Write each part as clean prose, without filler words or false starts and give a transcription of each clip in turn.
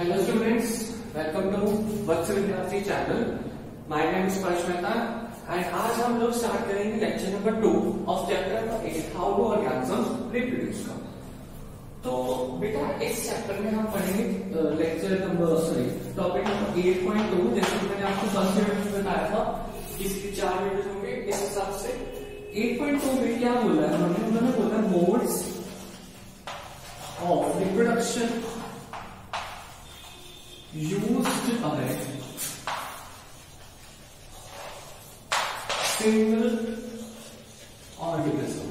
Hello students, welcome to Vatsya Vidyarthi Channel. My name is Sparsh Mehta and आज हम लोग start करेंगे lecture number 2 of chapter number 8 how do organism reproduce. तो बेटा इस chapter में हम पढ़ेंगे लेक्चर नंबर टॉपिक नंबर 8.2। जैसे मैंने आपको फर्स्ट वीडियो में बताया था इसके 4 वीडियोस होंगे, इस हिसाब से 8.2 में क्या बोला है हमने बोला modes of reproduction used by single organism।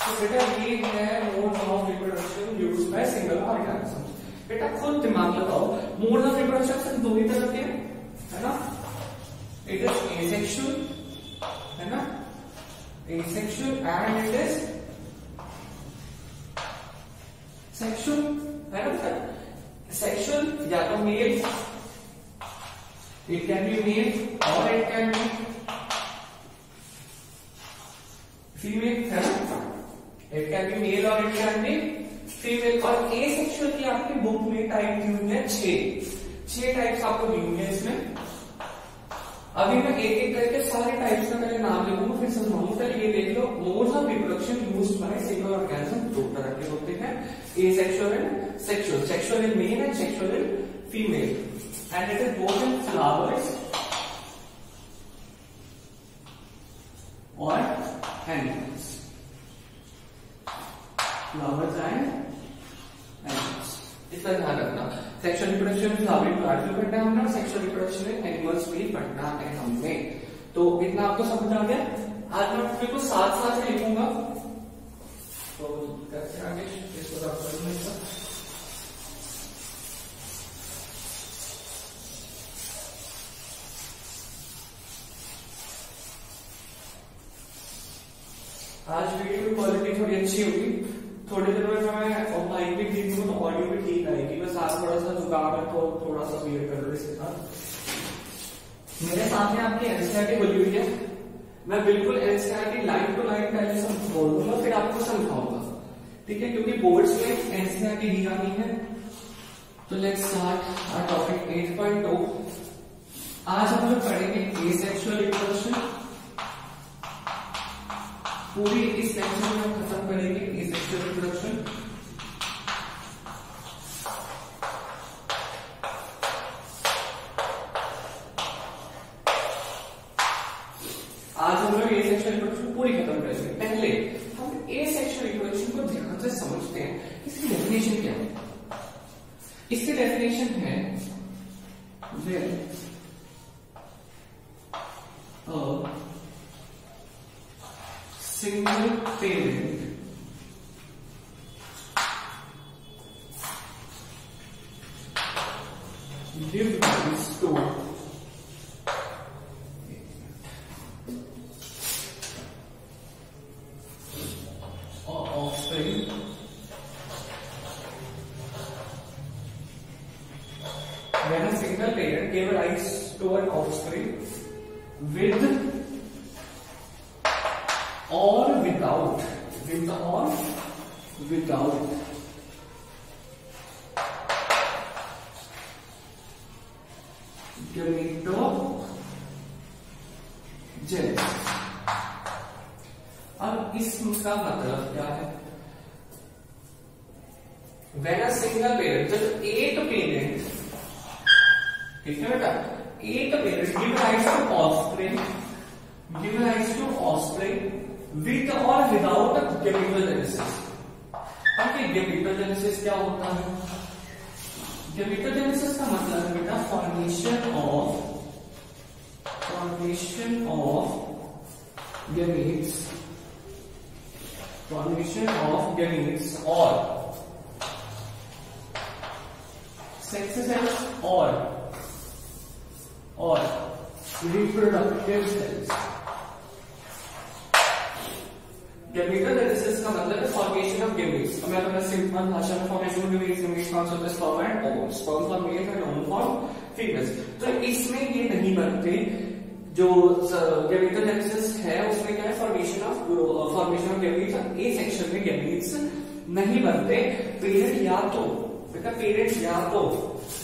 तो बेटा ये है mode of reproduction use by single organism. बेटा खुद दिमाग लगाओ, मोड ऑफ रिप्रोडक्शन दो ही तरह के है ना, इट इज एसेक्सुअल है ना, asexual and it is sexual है ना सर। सेक्सुअल या तो male, it can be male और इट कैन बी फीमेल है ना, इट कैन बी मेल और इट कैन बी फीमेल। और एसेक्सुअल की आपकी बुक में टाइप दी हुई है 6 टाइप्स आपको दी हुई है इसमें। अभी मैं एक एक करके सारे टाइप्स का पहले नाम लिखूंगा फिर समझाऊंगा। सर ये देख लो, modes of reproduction used by single organism दो तरह के होते हैं, asexual and sexual. Sexual in male and sexual in female and it is both in flowers और एनिमल्स, फ्लावर्स एंड एनिमल्स। इसका ध्यान रखना, सेक्सुअल रिप्रोडक्शन फ्लावरिंग प्लांट्स में पढ़ना है हमने, सेक्सुअल रिप्रोडक्शन में एनिमल्स भी पढ़ना है हमने। तो इतना आपको समझ आ गया। आज मैं बिल्कुल साथ साथ लिखूंगा तो कैसे आगे इसको आप कर लेंगे। आज वीडियो की क्वालिटी थोड़ी अच्छी होगी, थोड़ी देर में मैं माइक भी ठीक हूँ तो ऑडियो भी ठीक आएगी। बस आज थोड़ा सा जुकाम है तो थोड़ा सा बियर कर लो। इसके साथ मेरे सामने आपकी एनसीईआरटी खुली हुई है, मैं बिल्कुल एनसीईआरटी लाइन टू लाइन पहले सब बोलूंगा फिर आपको समझाऊंगा, ठीक है, क्योंकि बोर्ड्स में एनसीईआरटी दी जानी है। तो लेट्स स्टार्ट आवर टॉपिक 8.2। आज हम लोग पढ़ेंगे एसेक्सुअल रिप्रोडक्शन, पूरी इस सेक्शन में खत्म करेंगे एसेक्सुअल रिप्रोडक्शन। आज हम लोग एसेक्सुअल रिप्रोडक्शन पूरी खत्म करेंगे। पहले हम एसेक्सुअल रिप्रोडक्शन को ध्यान से समझते हैं, इसकी डेफिनेशन क्या है। इसकी डेफिनेशन है where single parent gives rise to offspring when a single parent gave rise to an offspring with or without, with or without genitogenesis। अब इसका मतलब क्या है, when a single parent, जब एक पेरेंट, ठीक है बेटा, एक parent give rise to offspring, give rise to offspring with और without gametogenesis। अब gametogenesis क्या होता है? gametogenesis का मतलब है बेटा formation of gametes, और sex cells और reproductive cells। गेमीटोजेनेसिस का मतलब है फॉर्मेशन ऑफ गेमीट्स। अब मैं सिंपल भाषा में फॉर्मेशन ऑफ गेमीट्स कॉन्सेप्ट होता है sperm and ovum, sperm for male and ovum for females. तो इसमें ये नहीं बनते, जो गेमीटोजेनेसिस है उसमें क्या है formation of gametes. A section में गेमीट्स नहीं बनते, पेरेंट या तो बेटा पेरेंट या तो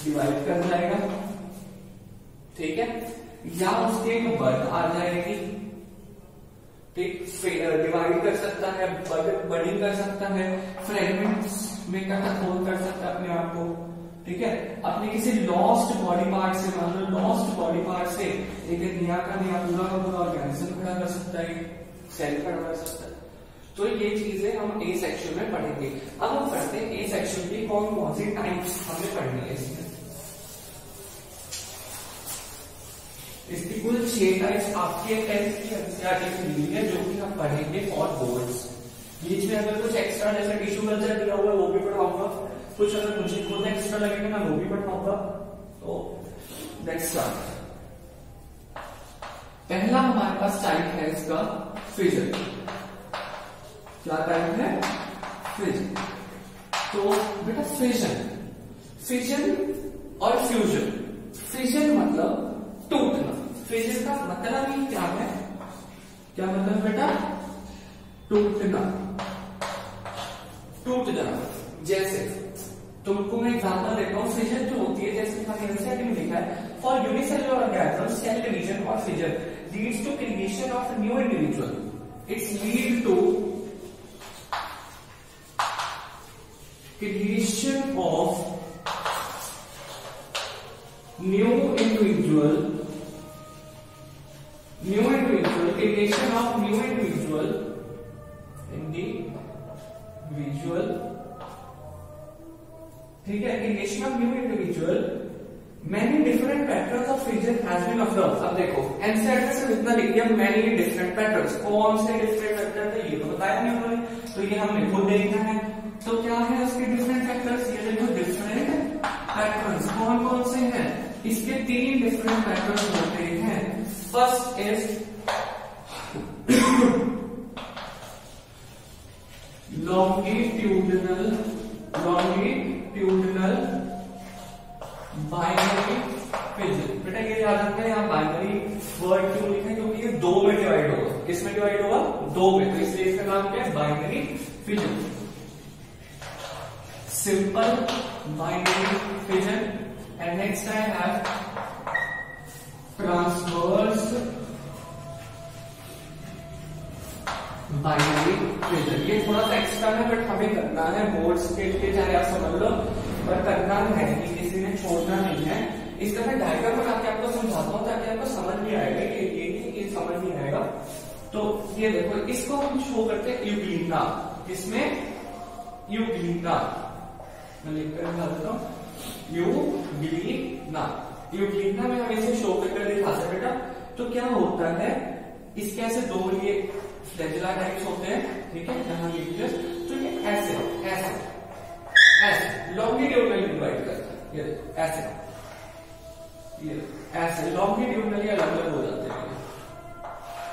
डिवाइड कर जाएगा, ठीक है, या उसके एक बर्ड आ जाएगी, ठीक, डिवाइड कर सकता है, बडिंग कर सकता है, फ्रेगमेंट्स में कटखोल कर सकता है अपने आप को, ठीक है, अपने किसी लॉस्ट बॉडी पार्ट से, मान लो लॉस्ट बॉडी पार्ट से एक नया का नया पूरा का पूरा ऑर्गेनिज्म खड़ा कर सकता है, सेल खड़ा कर सकता है। तो ये चीजें हम ए सेक्शन में पढ़ेंगे। अब हम पढ़ते हैं ए सेक्शन की कौन कौन सी टाइप्स हमें पढ़नी है। इसकी कुल 6 टाइप्स आपके टेस्ट की एनसीईआरटी में मिली है जो कि हम पढ़ेंगे फॉर बोर्ड्स। बीच में अगर कुछ एक्स्ट्रा जैसे टिश्यू कल्चर दिया हुआ वो भी पढ़ाऊंगा, कुछ अगर मुझे खुद एक्स्ट्रा लगेगा मैं वो भी पढ़ाऊंगा। तो नेक्स्ट पहला हमारे पास टाइप है इसका फिजन। क्या टाइप है? फिजन। तो बेटा फिजन, फिजन और फ्यूजन। फिजन मतलब टूटना। फिजन का मतलब ही क्या है? क्या मतलब बेटा? टूटना, टूट जाना। जैसे तुमको मैं एग्जांपल देता हूँ, फिजन जो होती है, जैसे हमने एनसीईआरटी में लिखा है, for unicellular organism cell division और fission leads to creation of new individual, it's lead to creation of new individual creation of new individual, ठीक है, creation of new individual. Many different patterns of fission has been observed. अब देखो NCERT से इतना लिख दिया, many different patterns, कौन से डिफरेंट पैटर्न है ये तो बताया नहीं उन्होंने, तो ये हमने खुद देखना है। तो क्या है उसके डिफरेंट फैक्टर्स? ये देखो डिफरेंट पैटर्न्स कौन कौन से हैं? इसके 3 डिफरेंट पैटर्न्स होते हैं। First is longitudinal binary fission. बेटा ये याद रखना है, यहाँ बाइनरी वर्ड क्यों लिखा है? क्योंकि ये 2 में डिवाइड होगा। किसमें डिवाइड होगा? 2 में, तो इसलिए इसका नाम क्या है? Binary fission. Simple binary fission. And next I have transverse binary fission. ये थोड़ा सा एक्स्ट्रा है बट हमें करना है बोर्ड्स के लिए, चाहे आप समझ लो पर करना है, किसी ने छोड़ना नहीं है। इस तरह डायग्राम बनाकर आपको समझाता हूँ ताकि आपको समझ में आएगा कि ये समझ नहीं आएगा। तो ये देखो, इसको हम शो करते हैं यूग्लिना। इसमें यूग्लिना मैं लिखकर दिखाता हूँ, यूग्लिना। यूग्लिना में हम इसे शो करके दिखाते बेटा। तो क्या होता है, इसके ऐसे 2 ये फ्लैजिला टाइप्स होते हैं, ठीक है, यहाँ न्यूक्लियस, तो ये ऐसे ऐसे ऐसे लॉन्गिट्यूडिनल डिवाइड करता है, ये ऐसे लॉन्गिट्यूडिनली अलग अलग हो जाते हैं,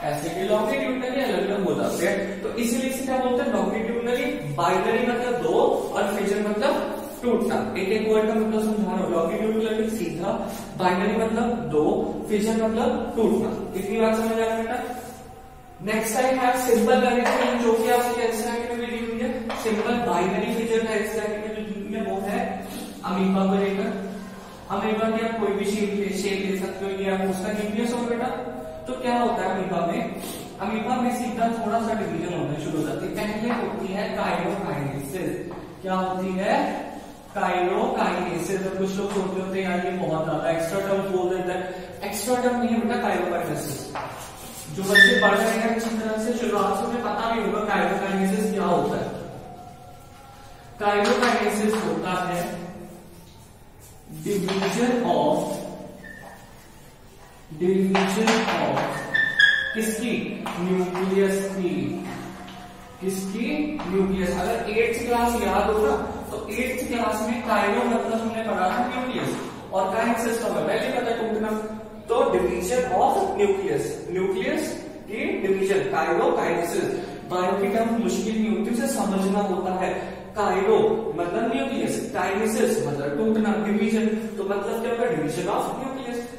ऐसे भी लॉन्गिट्यूडिनली अलग अलग हो जाते हैं। तो इसीलिए इसे क्या बोलते हैं? लॉन्गिट्यूडिनली। बाइनरी मतलब 2 और फिजन मतलब टूटना। एक एक वर्ड का मतलब समझा रहा हूँ। लॉन्गिट्यूडिनली सीधा, बाइनरी मतलब 2, फिजन मतलब टूटना। इतनी बात समझ आ रहा है? Next I have simple binary, जो कि आपके एनसीईआरटी में भी दी हुई है। सिंपल बाइनरी फिजन एनसीईआरटी में जो दी हुई है वो है अमीबा को लेकर। अमीबा की आप कोई भी शेप ले सकते हो, ये आप उसका न्यूक्लियस हो बेटा। तो क्या होता है अमीबा में सीधा थोड़ा सा डिवीजन होना शुरू हो जाती है। पहले होती है काइरोकाइनेसिस। क्या होती है? काइरोकाइनेसिस। तो कुछ लोग सोचते होते हैं यार ये बहुत ज्यादा एक्स्ट्रा टर्म बोल देता है। एक्स्ट्रा टर्म नहीं है बेटा काइरोकाइनेसिस। जो बच्चे पढ़ रहे हैं अच्छी तरह से, शुरुआत से उन्हें पता नहीं होगा काइरोकाइनेसिस क्या होता है। काइरोकाइनेसिस होता है डिवीजन ऑफ किसकी? न्यूक्लियस की। किसकी? न्यूक्लियस। अगर 8th क्लास याद होगा तो 8th क्लास में काइरो मतलब हमने पढ़ा था न्यूक्लियस, और काइनेसिस का पहले पता है टूटना। तो डिवीजन ऑफ न्यूक्लियस, न्यूक्लियस की डिवीजन काइरोकाइनेसिस। बायो की टर्म मुश्किल नहीं होती, उसे समझना होता है। काइरो मतलब न्यूक्लियस, काइनेसिस मतलब टूटना, डिवीजन। तो मतलब क्या होगा? Division of nucleus.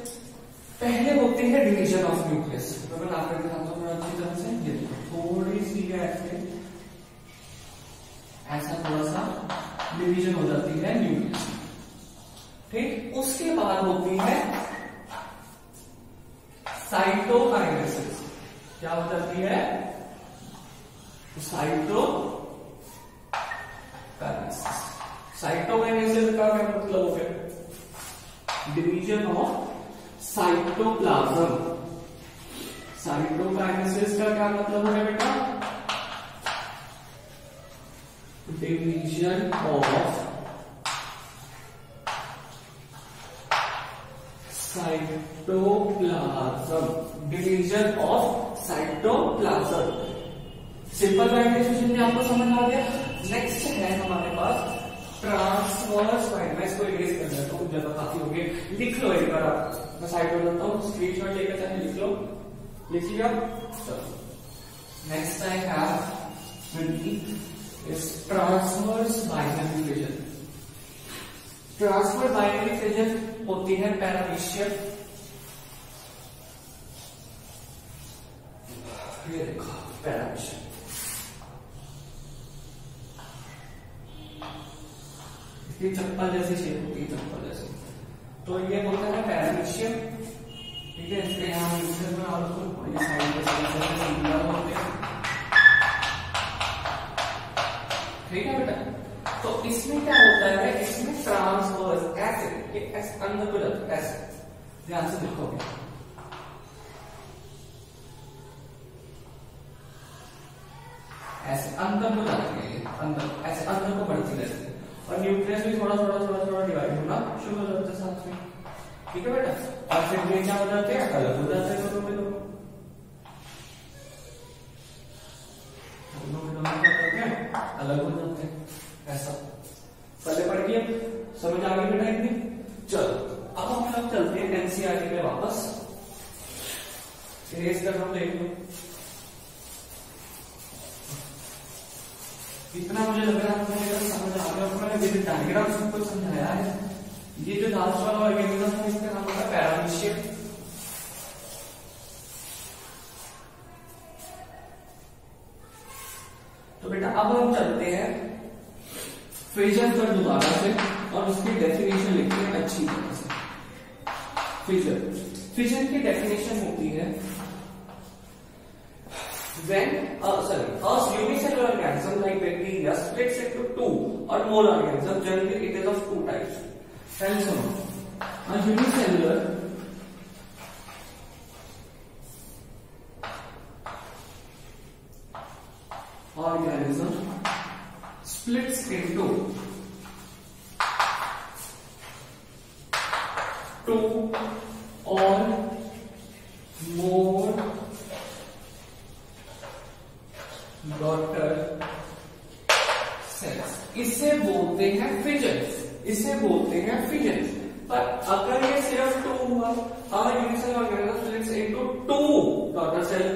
पहले होते हैं डिवीजन ऑफ न्यूक्लियस। तो मैं आपको दिखाता हूँ अच्छी तरह से, ये थोड़ी सी ऐसे ऐसा थोड़ा सा डिवीजन हो जाती है न्यूक्लियस। ठीक, उसके बाद होती है साइटोकाइनेसिस। क्या हो जाती है? साइटोकाइनेसिस। साइटोकाइनेसिस का क्या मतलब है? Division of cytoplasm. साइटोकाइनेसिस का क्या मतलब है बेटा? Division of cytoplasm. Division of cytoplasm. Simple fragmentation में आपको समझ आ गया। नेक्स्ट है हमारे पास ट्रांसवर्स फिशन। मैं इसको इरेज कर देता हूँ, ज्यादा काफी हो गए। लिख लो एक बार, आप मैं साइड में रखता हूँ, स्क्रीनशॉट लेकर चाहे लिख लो, लिखिएगा। Next I have is transverse binary fission. Transverse binary fission होती है पैरामीशियम। ये देखो पैरामीशियम। ये चप्पल जैसी शेप होती है, चप्पल जैसी। तो ये होता है पैरामीशियम। ठीक है, इसके यहाँ यूजर में और उसको साइड पे सिंगुलर होते हैं। ठीक है बेटा, तो इसमें क्या होता है? इसमें ट्रांसवर्स ऐसे, ये एस अंदर को जाता है ऐसे। ध्यान से देखोगे ऐसे अंदर को जाती है, अंदर ऐसे अंदर को बढ़ती रहती है, और न्यूक्लियस भी थोड़ा थोड़ा थोड़ा थोड़ा डिवाइड होना शुरू हो जाता है साथ में। ठीक है बेटा, और फिर ये क्या हो जाते हैं? अलग हो जाते हैं दोनों में, अलग हो जाते हैं। ऐसा पहले पढ़ गए, समझ आ गई बेटा इतनी? चलो अब हम लोग चलते हैं एनसीईआरटी में वापस। इरेज कर रहा हूं, देख लो। इतना मुझे लग रहा है समझ आ गया। मैंने डायग्राम सबको समझाया है। ये जो लास्ट वाला ऑर्गेनिज्म है इसका नाम होता है पैरामीशियम। तो बेटा अब हम चलते हैं फिशन पर दोबारा से, और उसकी डेफिनेशन लिखते हैं अच्छी तरह से। फिशन, फिशन की डेफिनेशन होती है when a unicellular organism like bacteria splits into two or more organisms. Generally it is of two types. Tell some a unicellular organism splits into two or more daughter cells. इसे बोलते हैं fission, इसे बोलते हैं fission. पर अगर ये सिर्फ टू हुआ, अगर unicell organism into two daughter cell,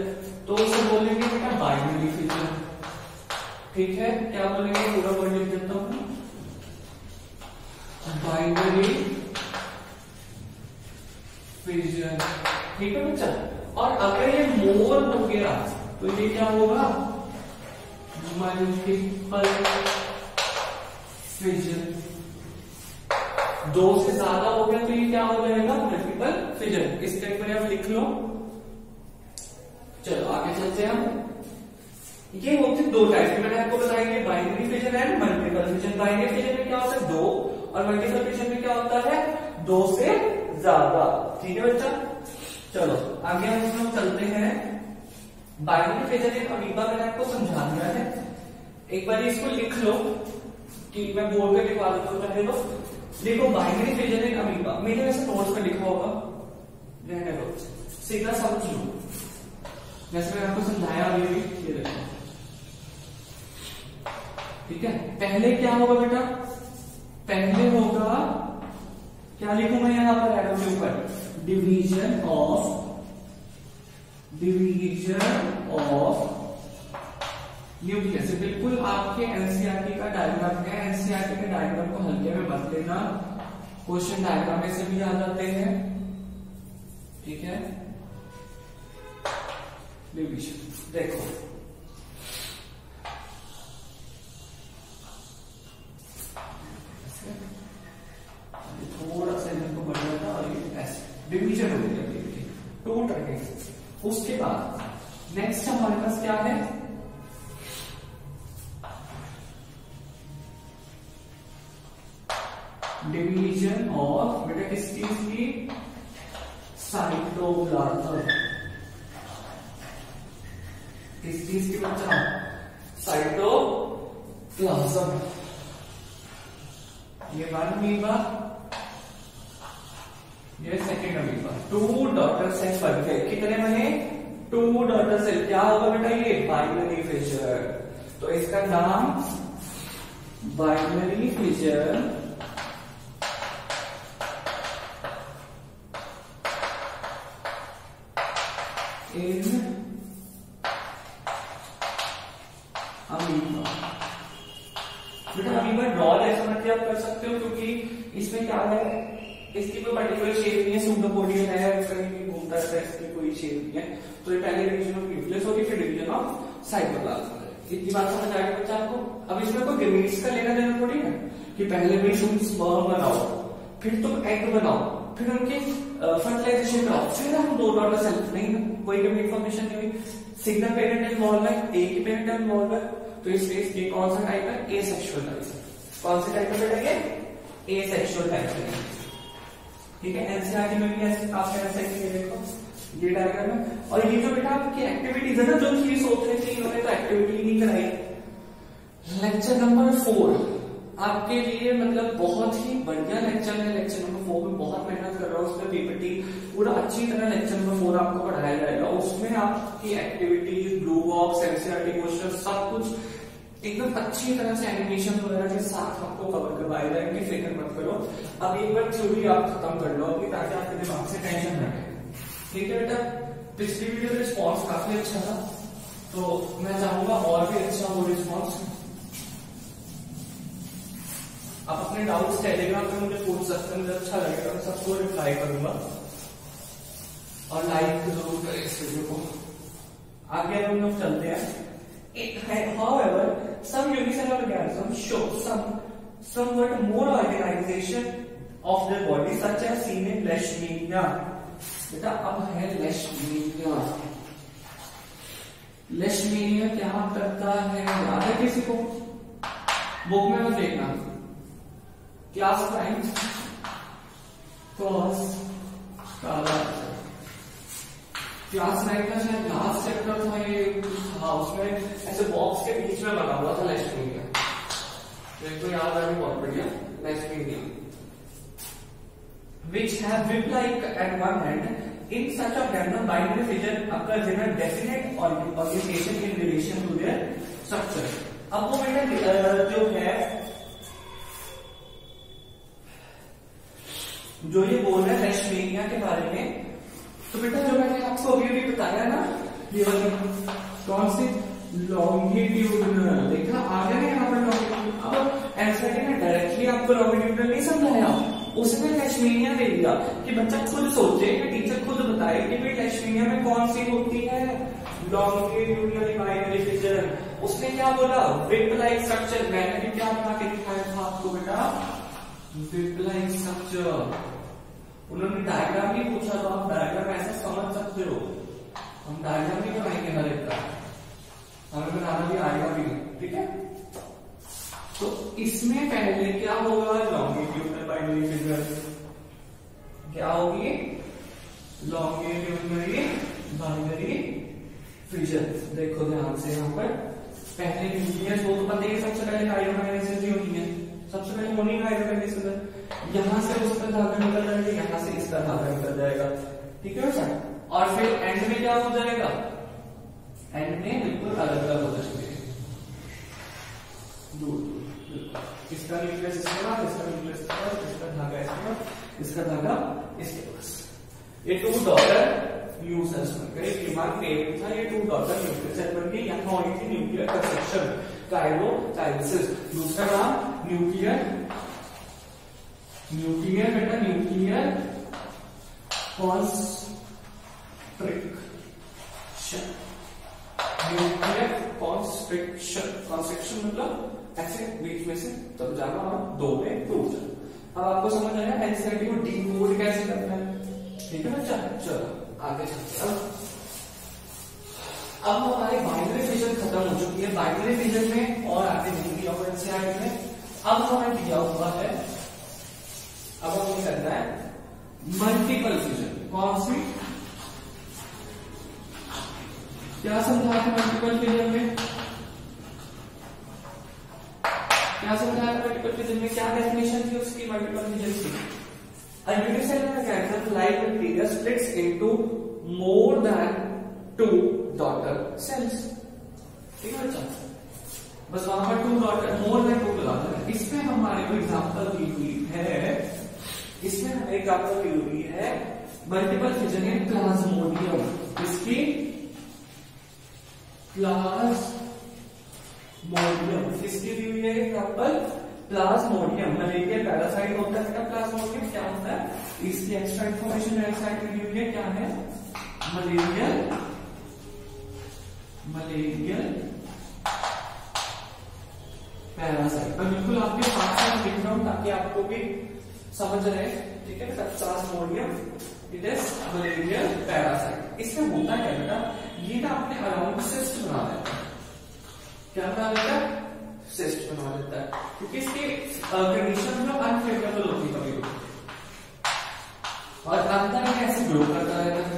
तो उसे बोलेंगे बेटा बाइनरी फिजन। ठीक है, क्या बोलेंगे? पूरा वर्ड लिख देता हूं, बाइनरी फिजन। ठीक है बच्चा, और अगर ये मोर हो गया तो ये क्या होगा? Multiple fission. दो से ज्यादा हो गया तो ये क्या हो जाएगा? Multiple fission. इस टाइप में आप लिख लो। चलो आगे चलते हैं हम। ये होते दो टाइप, मैंने आपको बताया, binary fission and multiple fission. Binary fission में क्या होता है? दो, और मल्टीपल फिजन में क्या होता है? दो से ज्यादा। ठीक है बच्चा, चलो आगे हम चलते हैं। बाइनरी फिजन एक अमीबा, मैंने आपको समझा दिया है। एक बार इसको लिख लो, कि मैं बोर्ड पे लिखवा देता हूँ, चाहे तो देखो। बाइनरी फिजन एक अमीबा, मैंने वैसे नोट्स पे लिखा होगा, रहने दो, सीधा समझ लो जैसे मैंने आपको समझाया अभी भी। ये देखो, ठीक है। पहले क्या होगा बेटा? पहले होगा क्या? लिखूंगा यहाँ पर एटम के ऊपर डिवीजन ऑफ न्यूक्लियस। बिल्कुल आपके एनसीईआरटी का डायग्राम है। एनसीईआरटी के डायग्राम को हल्के में मत लेना, क्वेश्चन डायग्राम में से भी आ जाते हैं। ठीक है, डिवीजन देखो, डिवीजन हो गया टोटल के। उसके बाद नेक्स्ट हमारे पास क्या है, डिवीजन ऑफ बेटा किस चीज की, साइटोप्लाज्म। किस चीज की बच्चा, साइटोप्लाज्म। ये वन अमीबा, ये second amoeba. Two daughter cell बन गए, कितने बने, टू डॉटर सेल। क्या होगा बेटा ये, बाइनरी फिशर। तो इसका नाम बाइनरी फिशर इन अमीबा। बेटा अमीबा डॉल ऐसा मत आप कर सकते हो क्योंकि इसमें क्या है, इसकी कोई पर्टिकुलर शेप नहीं है, सुडोपोडियन है, कहीं भी घूमता रहता है, इसकी कोई शेप नहीं है। तो ये पहले डिवीजन ऑफ न्यूक्लियस होगी, फिर डिवीजन ऑफ साइटोप्लाज्म। इतनी बात समझ आएगा बच्चा आपको। अब इसमें कोई गेमीट्स का लेना देना थोड़ी है कि पहले तुम स्पर्म बनाओ, फिर तुम एग बनाओ, फिर उनके फर्टिलाइजेशन कराओ, फिर हम दो डॉटर सेल। नहीं कोई कभी इन्फॉर्मेशन नहीं हुई, सिंगल पेरेंट इन्वॉल्व है, एक ही पेरेंट इन्वॉल्व है। तो इस केस में कौन सा टाइप है, एसेक्सुअल टाइप। कौन सा टाइप है बेटा ये, एसेक्सुअल टाइप है। ठीक है, एनसीईआरटी में भी आपने ऐसा ही देखो ये डायग्राम है। और ये जो बेटा आपकी एक्टिविटीज है ना, जो चीज सोच रहे थे इन्होंने तो एक्टिविटी नहीं कराई। लेक्चर नंबर 4 आपके लिए मतलब बहुत ही बढ़िया लेक्चर है। लेक्चर नंबर 4 में बहुत मेहनत कर रहा हूँ, उसमें पीपीटी पूरा अच्छी तरह लेक्चर नंबर 4 आपको पढ़ाया जाएगा। उसमें आपकी activities, blue box, NCERT question, सब कुछ एकदम अच्छी तरह से एनिमेशन वगैरह के साथ आपको कवर करवाया जाएंगे। फिक्र मत करो, अब एक बार थ्योरी आप खत्म कर लो ताकि आपके दिमाग से टेंशन न रहे। ठीक है बेटा, पिछली वीडियो रिस्पॉन्स काफी अच्छा था, तो मैं चाहूंगा और भी अच्छा हो रिस्पॉन्स। आप अपने डाउट्स टेलीग्राम पे मुझे पूछ सकते हैं, मुझे अच्छा लगेगा, मैं सबको रिप्लाई करूंगा। और लाइक जरूर करें इस वीडियो को। आगे हम लोग चलते हैं। However, some unicellular organisms show somewhat more organization of their body, such as seen in Leishmania। बेटा अब है Leishmania। Leishmania क्या करता है, याद है किसी को? बुक में मत देखना, क्लास 9 कॉस का, क्लास 9 का शायद लास्ट चैप्टर था ये। हाँ, उसमें ऐसे बॉक्स के बीच में बना हुआ था लेश्मीनिया। मेरे को याद आ गया, बहुत बढ़िया। लेश्मीनिया which have web-like environment in such a random binary fission occurs in a definite orientation in relation to their structure। अब वो बेटा जो है, जो ये बोल रहे हैं लेश्मीनिया के बारे में, तो बेटा जो मैंने आपको अभी भी बताया ना, ये वाली कौन सी, लॉन्गिट्यूडनल। देखा आ गया यहाँ पर लॉन्गिट्यूडनल। अब ऐसा है ना, डायरेक्टली आपको लॉन्गिट्यूडनल नहीं समझाया, उसमें लेश्मीनिया दे दिया कि बच्चा खुद सोचे, कि टीचर खुद बताए कि भाई लेश्मीनिया में कौन सी होती है लॉन्गिट्यूडनल बाइनरी फिशन। उसने क्या बोला, विप लाइक स्ट्रक्चर। मैंने भी क्या बना के दिखाया था आपको बेटा, विप लाइक स्ट्रक्चर। उन्होंने डायग्राम ही पूछा, तो आप डायग्राम ऐसा समझ सकते हो। हम डायग्राम भी बनाएंगे हर एक का, हमें बनाना भी आएगा भी। ठीक है, तो इसमें पहले क्या होगा, लॉन्गिट्यूडनल बाइनरी फिगर क्या होगी, लॉन्गिट्यूडनल बाइनरी फिगर। देखो ध्यान से यहाँ पर, पहले न्यूक्लियस वो तो पता ही, सबसे पहले कार्योकाइनेसिस ही होनी है, सबसे पहले होनी कार्योकाइनेसिस है। यहां से उसका धागा निकल जाएगा, यहां से इसका धागा निकल जाएगा। ठीक है बेटा, और फिर एंड में क्या हो जाएगा, एंड में बिल्कुल अलग अलग हो जाएंगे, दूर। इसका न्यूक्लियस इसके पास, इसका न्यूक्लियस इसके पास, इसका धागा इसके पास, इसका धागा इसके पास। ये टू डॉटर न्यूक्लियस बन गए। एक दिमाग में था ये टू डॉटर न्यूक्लियस बन गए। यहाँ होनी थी न्यूक्लियर कंस्ट्रक्शन, काइरोकाइनेसिस। दूसरा नाम न्यूक्लियर बेटा, nuclear constriction. Nuclear constriction, constriction मतलब ऐसे बीच में से तब जाना और दो में टूट जाना। अब आपको समझ आया एनसीईआरटी को डीकोड कैसे करना है। ठीक है ना। चलो आगे चलते हैं। अब हमारे बाइनरी फिजन खत्म हो चुकी है। बाइनरी फिजन में और आगे देखेंगे एनसीईआरटी में। अब हमें दिया हुआ है, अब हमें करना है मल्टीपल फिजन। कौन सी, क्या समझा है मल्टीपल फिजन में, क्या समझा है मल्टीपल फिजन में, क्या डेफिनेशन थी उसकी मल्टीपल फिजन की। A unicellular cancer like bacteria splits into more than 2 daughter cells. ठीक है बच्चा, बस वहां पर 2 डॉटर। इसमें हमारे को एग्जाम्पल दी हुई है, इसमें हमें एग्जाम्पल दी हुई है मल्टीपल फिजन इन प्लाज्मोडियम। इसकी प्लाज्मोडियम, इसकी दी हुई है एग्जाम्पल प्लाज्मोडियम। मलेरिया पैरासाइट होता है प्लाज्मोडियम, क्या होता है इसकी एक्स्ट्रा इन्फॉर्मेशन वेबसाइट में दी है, क्या है मलेरिया पैरासाइट। मैं बिल्कुल आपके साथ लिख रहा हूं ताकि आपको भी समझ रहे, ठीक है। Plasmodium it is malaria parasite. इसमें होता क्या बेटा, ये ना आपने अराउंड सिस्ट बना देता है, क्या बना देता है, सिस्ट बना देता है, क्योंकि इसकी कंडीशन में अनफेवरेबल होती है कभी और अंदर में ऐसे ग्रो करता रहता है,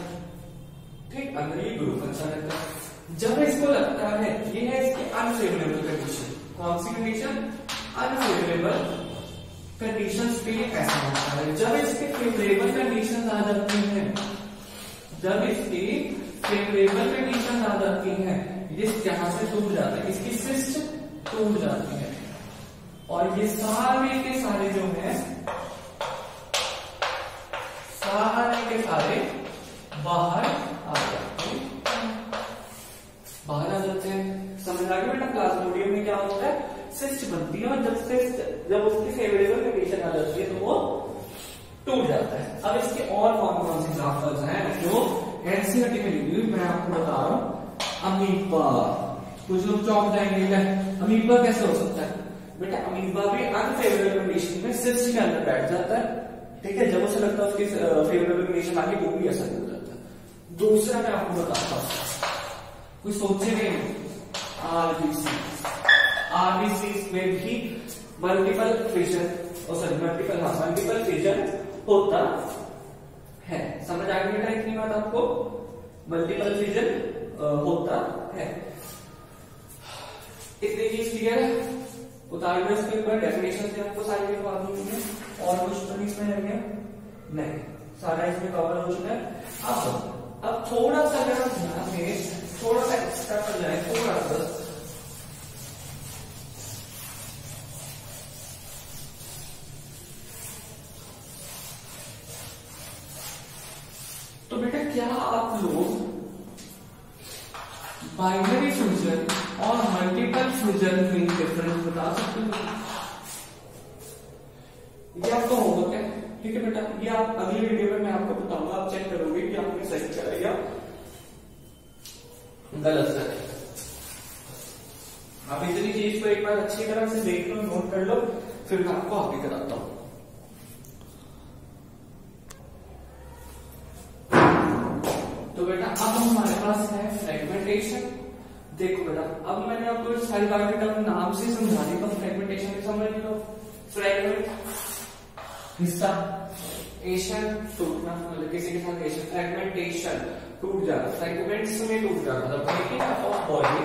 ठीक, अंदर ये ग्रो करता रहता है। जब इसको लगता है ये है इसकी अनफेवरेबल कंडीशन, कौन सी कंडीशन, अनफेवरेबल कंडीशंस पे ऐसा होता है। जब इसके फेवरेबल कंडीशन आ जाती है, जब इसकी फेवरेबल कंडीशन आ जाती है, ये यहां से टूट जाता है, इसकी सिस्ट टूट जाती है और ये सारे के सारे जो है सारे के सारे बाहर आ जाते हैं, बाहर आ जाते हैं। समझ आ गया बेटा, प्लाज्मोडियम में क्या होता है, सिस्ट बनती है और जब उसकी फेवरेबल कंडीशन आ जाती है तो वो टूट जाता है। अब इसके और कौन से एग्जाम्पल्स हैं जो एनसीईआरटी में ली हुई, मैं आपको बता रहा हूं। अमीबा, कुछ लोग चौंक जाएंगे अमीबा कैसे हो सकता है बेटा। अमीबा भी अनफेवरेबल कंडीशन में सिस्ट के अंदर बैठ जाता है, ठीक है, जब उसे लगता है उसकी फेवरेबल कंडीशन आगे वो भी असर हो जाता है। दूसरा मैं आपको बताता हूं, कोई सोचेंगे आरबीसी, आरबीसी में भी मल्टीपल फिजन होता है। समझ आ गया बेटा इतनी बात आपको, मल्टीपल फिजन होता है। इतनी चीज क्लियर है, उतार में इसके ऊपर डेफिनेशन आपको सारी लिखवा दी है और कुछ तो इसमें रह गया नहीं, सारा इसमें कवर हो चुका है। अब थोड़ा सा अगर हम ध्यान दें, थोड़ा सा एक्स्ट्रा कर जाए, थोड़ा सा तो बेटा क्या आप लोग बाइनरी फ्यूजन और मल्टीपल फ्यूजन में डिफरेंस बता सकते हो, ये आपका होमवर्क है, ठीक है बेटा। ये आप अगली वीडियो में मैं आपको बताऊंगा, आप चेक करोगे कि आपने सही करा या गलत करा। आप इतनी चीज को एक बार अच्छी तरह से देख लो, नोट कर लो, फिर मैं आपको आगे कराता हूं। तो बेटा अब हमारे पास है फ्रेगमेंटेशन। देखो बेटा, अब मैंने आपको सारी बात बेटा नाम से समझाने पर फ्रेगमेंटेशन समझ लो। फ्रेगमेंट हिस्सा, एशन टूटना, मतलब किसी के साथ एशन, फ्रेगमेंटेशन टूट जाना, फ्रेगमेंट्स में टूट जाना, मतलब breaking of body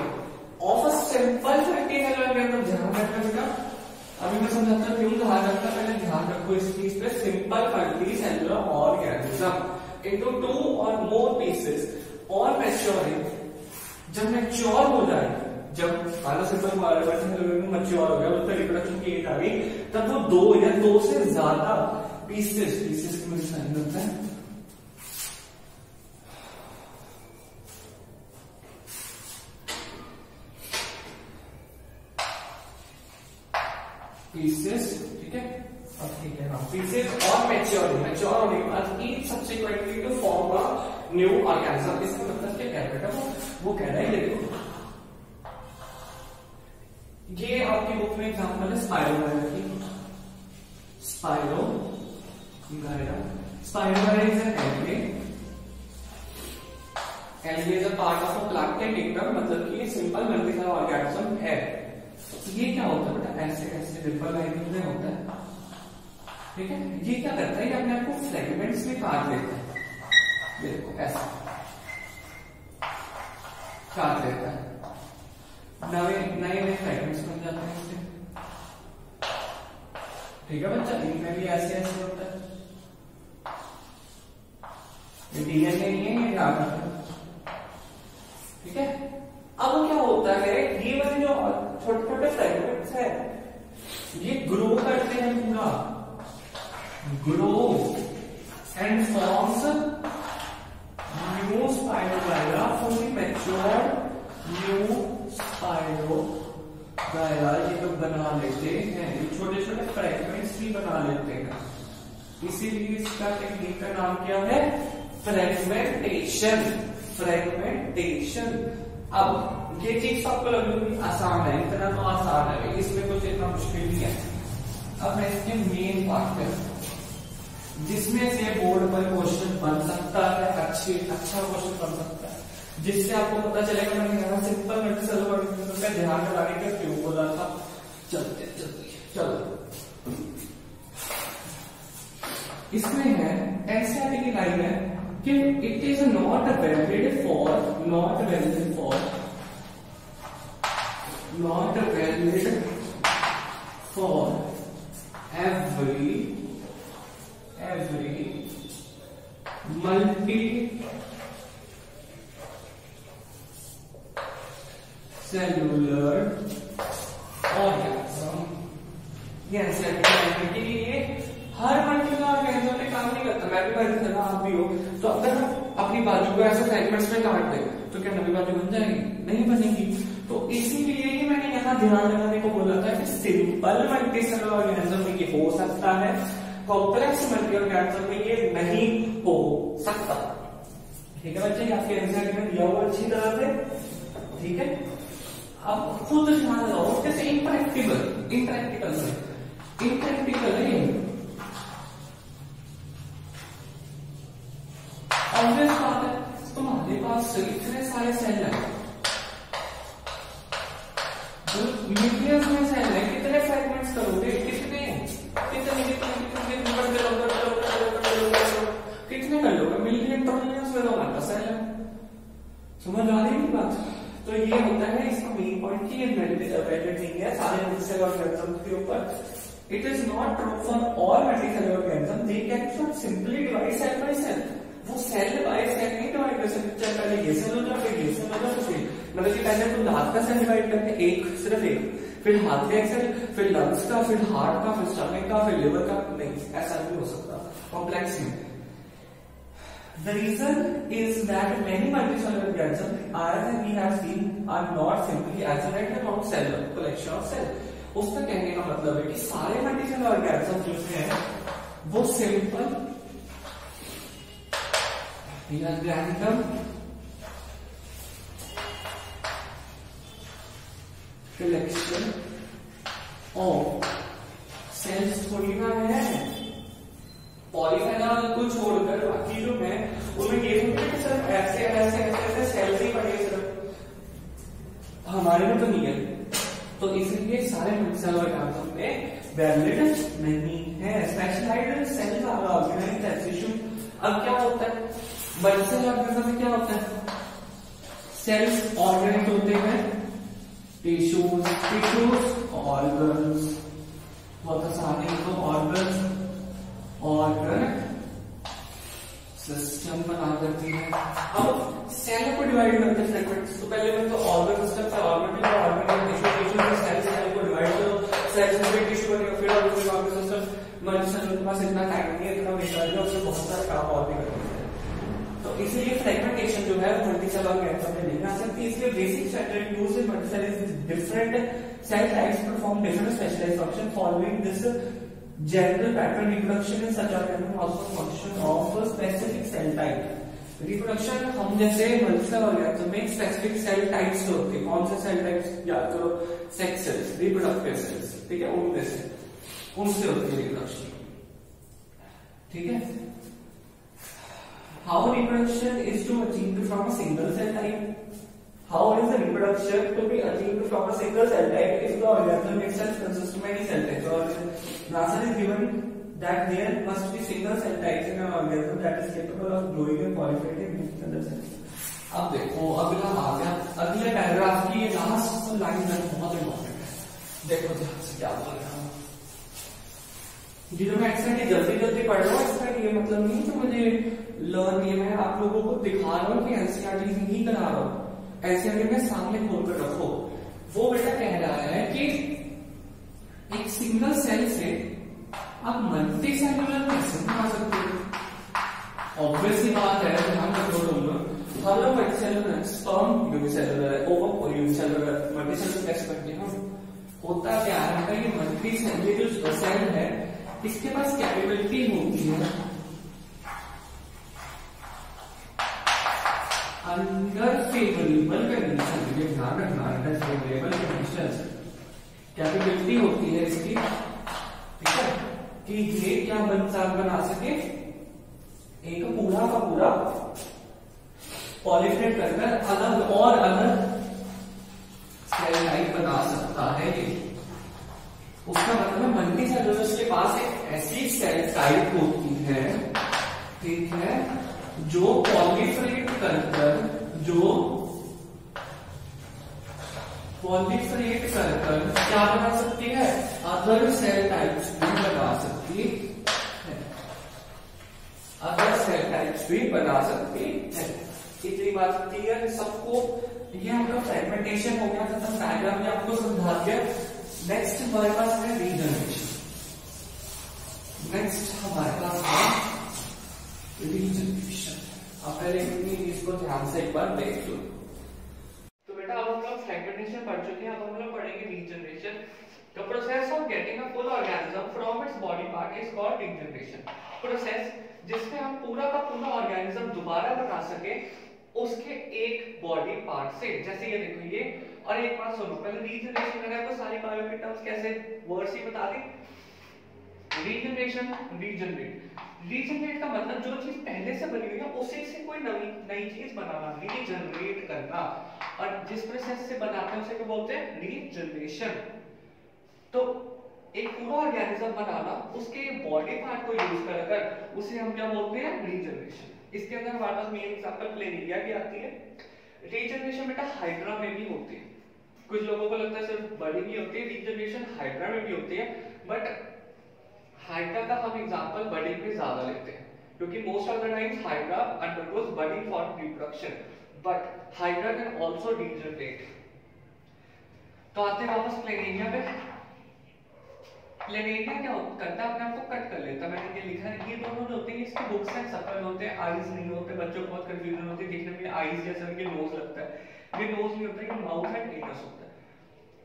of a simple multicellular membrane. ध्यान रखना बेटा, अभी मैं समझाता हूं क्यों ध्यान रखना, पहले ध्यान रखो इस चीज पे, simple multicellular organism into 2 or more pieces और maturing, जब मैच्योर हो जाए, जब पैरासिम्पल मैच्योर हो गया, उसका रिप्रोडक्शन की एज आ गई, तब वो 2 या 2 से ज्यादा पीसेस में डिवाइड होता है। पीसेस, ठीक है, पीसेस और मैच्योर होने के बाद each subsequently to form a new organism. इसका मतलब क्या कह रहा है वो कह रहा है ये देखो, ये आपकी बुक में एग्जांपल है स्पाइरोगायरा की, spirogyra Spider is an algae. Algae is a part of a plankton, मतलब कि सिंपल मल्टीसेलुलर ऑर्गेनिज्म है। ये क्या होता है बेटा? ऐसे ऐसे रिपल लाइनिंग में होता है, ठीक है। ये क्या करता है? ये अपने आप को फ्रेगमेंट्स में काट लेता है, देखो ऐसा काट लेता है, नए नए नए फ्रेगमेंट्स बन जाते हैं इससे, ठीक है बच्चा। इनमें भी ऐसे ऐसे होता है, डीएनए नहीं है ये डाटा, ठीक है। अब क्या होता है, ये वाले जो छोटे छोटे फ्रेगमेंट्स है ये ग्रो करते हैं, पूरा grow and forms new spirogyra for the mature new spirogyra. ये लोग बना लेते हैं, ये छोटे छोटे फ्रेगमेंट्स भी बना लेते हैं, इसीलिए इसका टेक्निक का नाम क्या है? फ्रेगमेंटेशन। फ्रेगमेंटेशन। अब ये चीज सबको लगेगी आसान है, इतना तो आसान है, इसमें कुछ इतना मुश्किल नहीं है। अब मैं इसके मेन पार्ट पे, जिसमें से बोर्ड पर क्वेश्चन बन सकता है, अच्छा क्वेश्चन बन सकता है, जिससे आपको पता चलेगा मैंने यहाँ सिंपल मेडिकल का ध्यान लगाने का क्यों बोला था। चलते चलते चलो, इसमें है एनसीईआरटी की लाइन है कि it is not valid for every multi cellular organism. ये एनसीईआरटी के लिए हर मल्टीसेलुलर ऑर्गेनिज्म में काम नहीं करता, मैं भी भाई आप भी हो, तो अगर अपनी बाजू को ऐसे फ्रेगमेंट्स में काट दे तो क्या नवी बाजू बन जाएगी? नहीं बनेगी। तो इसीलिए ही मैंने यहाँ ध्यान लगाने को बोला था कि सिंपल मल्टीसेलुलर ऑर्गेनिज्म में ये हो सकता है, कॉम्प्लेक्स मल्टीसेलुलर ऑर्गेनिज्म में ये नहीं हो सकता, ठीक है बच्चे। आपके एनसीईआरटी में दिया हुआ अच्छी तरह से, ठीक है। अब खुद ध्यान लगाओ, जैसे इम्प्रैक्टिकल है, ऑब्वियस बात है, तुम्हारे पास इतने सारे सेल हैं, जो न्यूक्लियस में सेल है, कितने फ्रेगमेंट्स करोगे? कितने कितने कितने कर लोगे? मिलियन ट्रिलियंस में तुम्हारे पास सेल है, समझ आ रही है बात। तो ये होता है इसका मेन पॉइंट कि ये वैलिड नहीं है सारे मल्टीसेलुलर ऑर्गेनिज्म के ऊपर। It is not true for all multicellular organism, they can simply divide cell by cell. वो सेल बाय सेल नहीं डिवाइड कर सकते, पहले ये सेल होता है, फिर ये सेल होता है, फिर मतलब कि पहले तुम हाथ का सेल डिवाइड करते हैं, एक सिर्फ एक, फिर हाथ का एक सेल, फिर लंग्स का, फिर हार्ट का, फिर स्टमक का, फिर लिवर का। नहीं, ऐसा नहीं हो सकता, कॉम्प्लेक्स है। The reason is that many multicellular organisms, as we have seen, are not simply isolated about cellular collection of cells. उसका कहने का मतलब है कि सारे multicellular organisms जो हैं, वो simple organism collection of cells थोड़ी ना है, पॉलीफेनॉल को छोड़कर बाकी जो है उनमें ये कि सर ऐसे ऐसे ऐसे सेल्स ही पड़े, सर हमारे में तो नहीं है। तो इसलिए सारे मल्टीसेलुलर ऑर्गेनिज्म में वैलिड नहीं है, specialised cells are organised as tissue. अब क्या होता है मल्टीसेलुलर ऑर्गेनिज्म में? क्या होता है? सेल्स ऑर्गेन्स होते हैं, टिश्यूज ऑर्गन्स, बहुत आसानी तो ऑर्गन सिस्टम बना करती है। अब सेल को डिवाइड करते हैं फ्रेगमेंट्स, तो पहले मैं तो ऑर्गन सिस्टम से ऑर्गन सेल को डिवाइड करो, सेल्स में टिश्यू बनेगा, फिर ऑर्गन सिस्टम। मल्टीसेलुलर के पास इतना टाइम नहीं है, इतना मेहनत है, उसमें बहुत सारा काम और भी करना है। तो इसीलिए फ्रेगमेंटेशन जो है मल्टीसेलुलर ऑर्गेनिज्म में नहीं आ सकती। इसलिए basic structure used in multicell is different, cell types perform different specialised function following this general pattern. Reproduction in such organism also function of specific cell type. Reproduction हम जैसे multicellular organism में specific cell types होते हैं, कौन से cell types याद करो? Sex cells, reproductive cells, ठीक है, उनमें से होती है रिप्रोडक्शन, ठीक है। How reproduction is to achieved from a single cell type? How is the reproduction to be achieved from a single cell type if the organism itself consists of many cell types? Or NASA is given that there must be single cell types in an organism that is capable of growing and proliferating with other cells. अब देखो अगला आ गया अगले paragraph की last line बहुत important है। देखो ध्यान से क्या बोल रहा हूँ, जिन्हों में एक्सरसाइज जल्दी जल्दी पढ़ रहा हूँ इसका ये मतलब नहीं कि मुझे लर्न ये मैं आप लोगों को दिखा रहा हूँ कि एनसीईआरटी नहीं करा रहा हूँ। एनसीईआरटी में सामने खोल कर रखो, वो बेटा कह रहा है कि एक सिंगल सेल से आप मल्टी सेलुलर कैसे बना सकते हो। ऑब्वियसली बात है, ध्यान रखो तुम लोग, हर लोग मल्टीसेलुलर स्पर्म यूनिसेलुलर है, ओवम और यूनिसेलुलर मल्टीसेलुलर कैसे करते हैं। होता क्या है कि मल्टीसेलुलर जो सेल है इसके पास कैपेबिलिटी होती है अंडर फेवरेबल कंडीशन, ये ध्यान रखना, अंडर फेवरेबल कंडीशन कैपेबिलिटी होती है इसकी, ठीक है, कि ये क्या बना सके, एक पूरा का पूरा पॉलिफेट करकर अलग और अलग सेल लाइन बना सकता है। उसका मतलब मल्टी सेलुलर के पास एक ऐसी सेल टाइप होती है, ठीक है, जो पॉलीफ्रेट कर क्या बना सकती है, अदर सेल टाइप्स भी बना सकती है, इतनी बात क्लियर सबको। ये आपका फ्रेगमेंटेशन हो गया था, सब डायग्राम में आपको समझा दिया। नेक्स्ट हमारे पास है रीजनरेशन, आप पहले इसको ध्यान से एक बार देख लो। तो बेटा अब हम लोग फ्रेगमेंटेशन पढ़ चुके हैं, अब हम लोग पढ़ेंगे regeneration. The process of getting a full organism from its body part is called regeneration process, जिसमें हम पूरा का पूरा ऑर्गेनिज्म दोबारा बना सके उसके एक बॉडी पार्ट से। जैसे ये देखो ये, और एक बात सुनो, पहले रीजनरेशन मैंने आपको सारी बायो के टर्म्स कैसे वर्ड्स ही बता दी। रीजनरेशन, रीजनरेट का मतलब जो चीज पहले से बनी हुई है उसी से कोई नई चीज बनाना, रीजनरेट करना, और जिस प्रोसेस से बनाते हैं उसे क्या बोलते हैं, रीजनरेशन। तो एक पूरा ऑर्गेनिज्म बनाना, उसके बॉडी पार्ट को यूज कर उसे हम क्या बोलते हैं, रीजनरेशन। इसके अंदर हमारे पास मेन एग्जांपल प्लेनेरिया भी आती है। रीजनरेशन बेटा हाइड्रा में भी होती है, कुछ लोगों को लगता है सिर्फ बड़ी में होती है, रीजनरेशन हाइड्रा में भी होती है, बट हाइड्रा का हम एग्जांपल बड़ी में ज्यादा लेते हैं क्योंकि most of the times hydra undergoes बड़ी for reproduction, but hydra can also regenerate. तो आते हैं वापस प्लेनेरिया पे। प्लेनेरिया क्या करता है, अपने आप को कट कर लेता है। मैंने ये लिखा है, ये दोनों जो होते हैं इसके बुक्स हैं, सफल होते हैं, आईज नहीं होते, बच्चों को बहुत कंफ्यूजन होती है, देखने में आईज जैसा उनके नोज लगता है, ये नोज नहीं होता, ये माउथ एंड एनस होता है।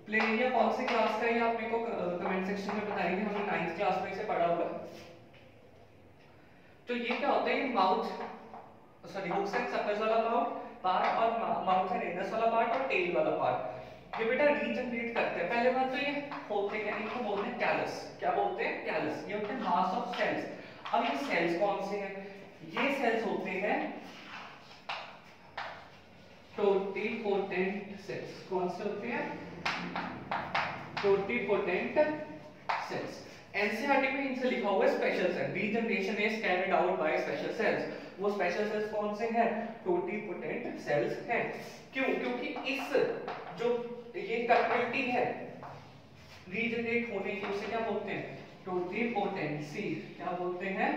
प्लेनेरिया कौन सी क्लास का है ये आप मेरे को कमेंट सेक्शन में बताएंगे, हमने 9th क्लास में इसे पढ़ा हुआ। तो ये क्या होता है, ये माउथ सॉरी बुक्स एंड सफल वाला पार्ट और माउथ एंड एनस वाला पार्ट और टेल वाला पार्ट ये बेटा रीजनरेट करते हैं। पहले बात तो ये होते हैं, इनको बोलते हैं कैलस, क्या बोलते हैं, कैलस। ये होते हैं मास ऑफ सेल्स। अब ये सेल्स कौन से हैं, ये सेल्स होते हैं टोटिपोटेंट सेल्स। कौन से होते हैं, टोटिपोटेंट सेल्स। एनसीईआरटी में इनसे लिखा हुआ special cell, regeneration is carried out by special cells. वो स्पेशल सेल्स कौन से हैं, टोटिपोटेंट सेल्स हैं। क्यों, क्योंकि इस जो ये कैपेबिलिटी है रीजनरेट होने की उसे क्या बोलते हैं, टोटिपोटेंसी। क्या बोलते हैं,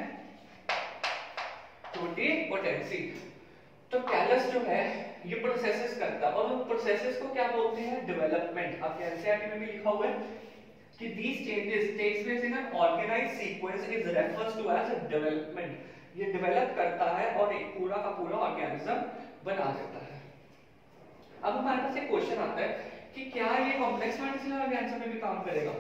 टोटिपोटेंसी। तो कैलस जो है ये प्रोसेसेस करता है और उन प्रोसेसेस को क्या बोलते हैं, डेवलपमेंट। आपके एनसीईआरटी में भी लिखा हुआ है कि these changes takes place in an organized sequence is refers to as development. ये डेवलप करता है और एक पूरा का पूरा ऑर्गेनिज्म बना देता है। अब हमारे पास एक क्वेश्चन आता है कि क्या ये कॉम्प्लेक्स मल्टीसेलुलर ऑर्गेनिज्म में भी काम करेगा,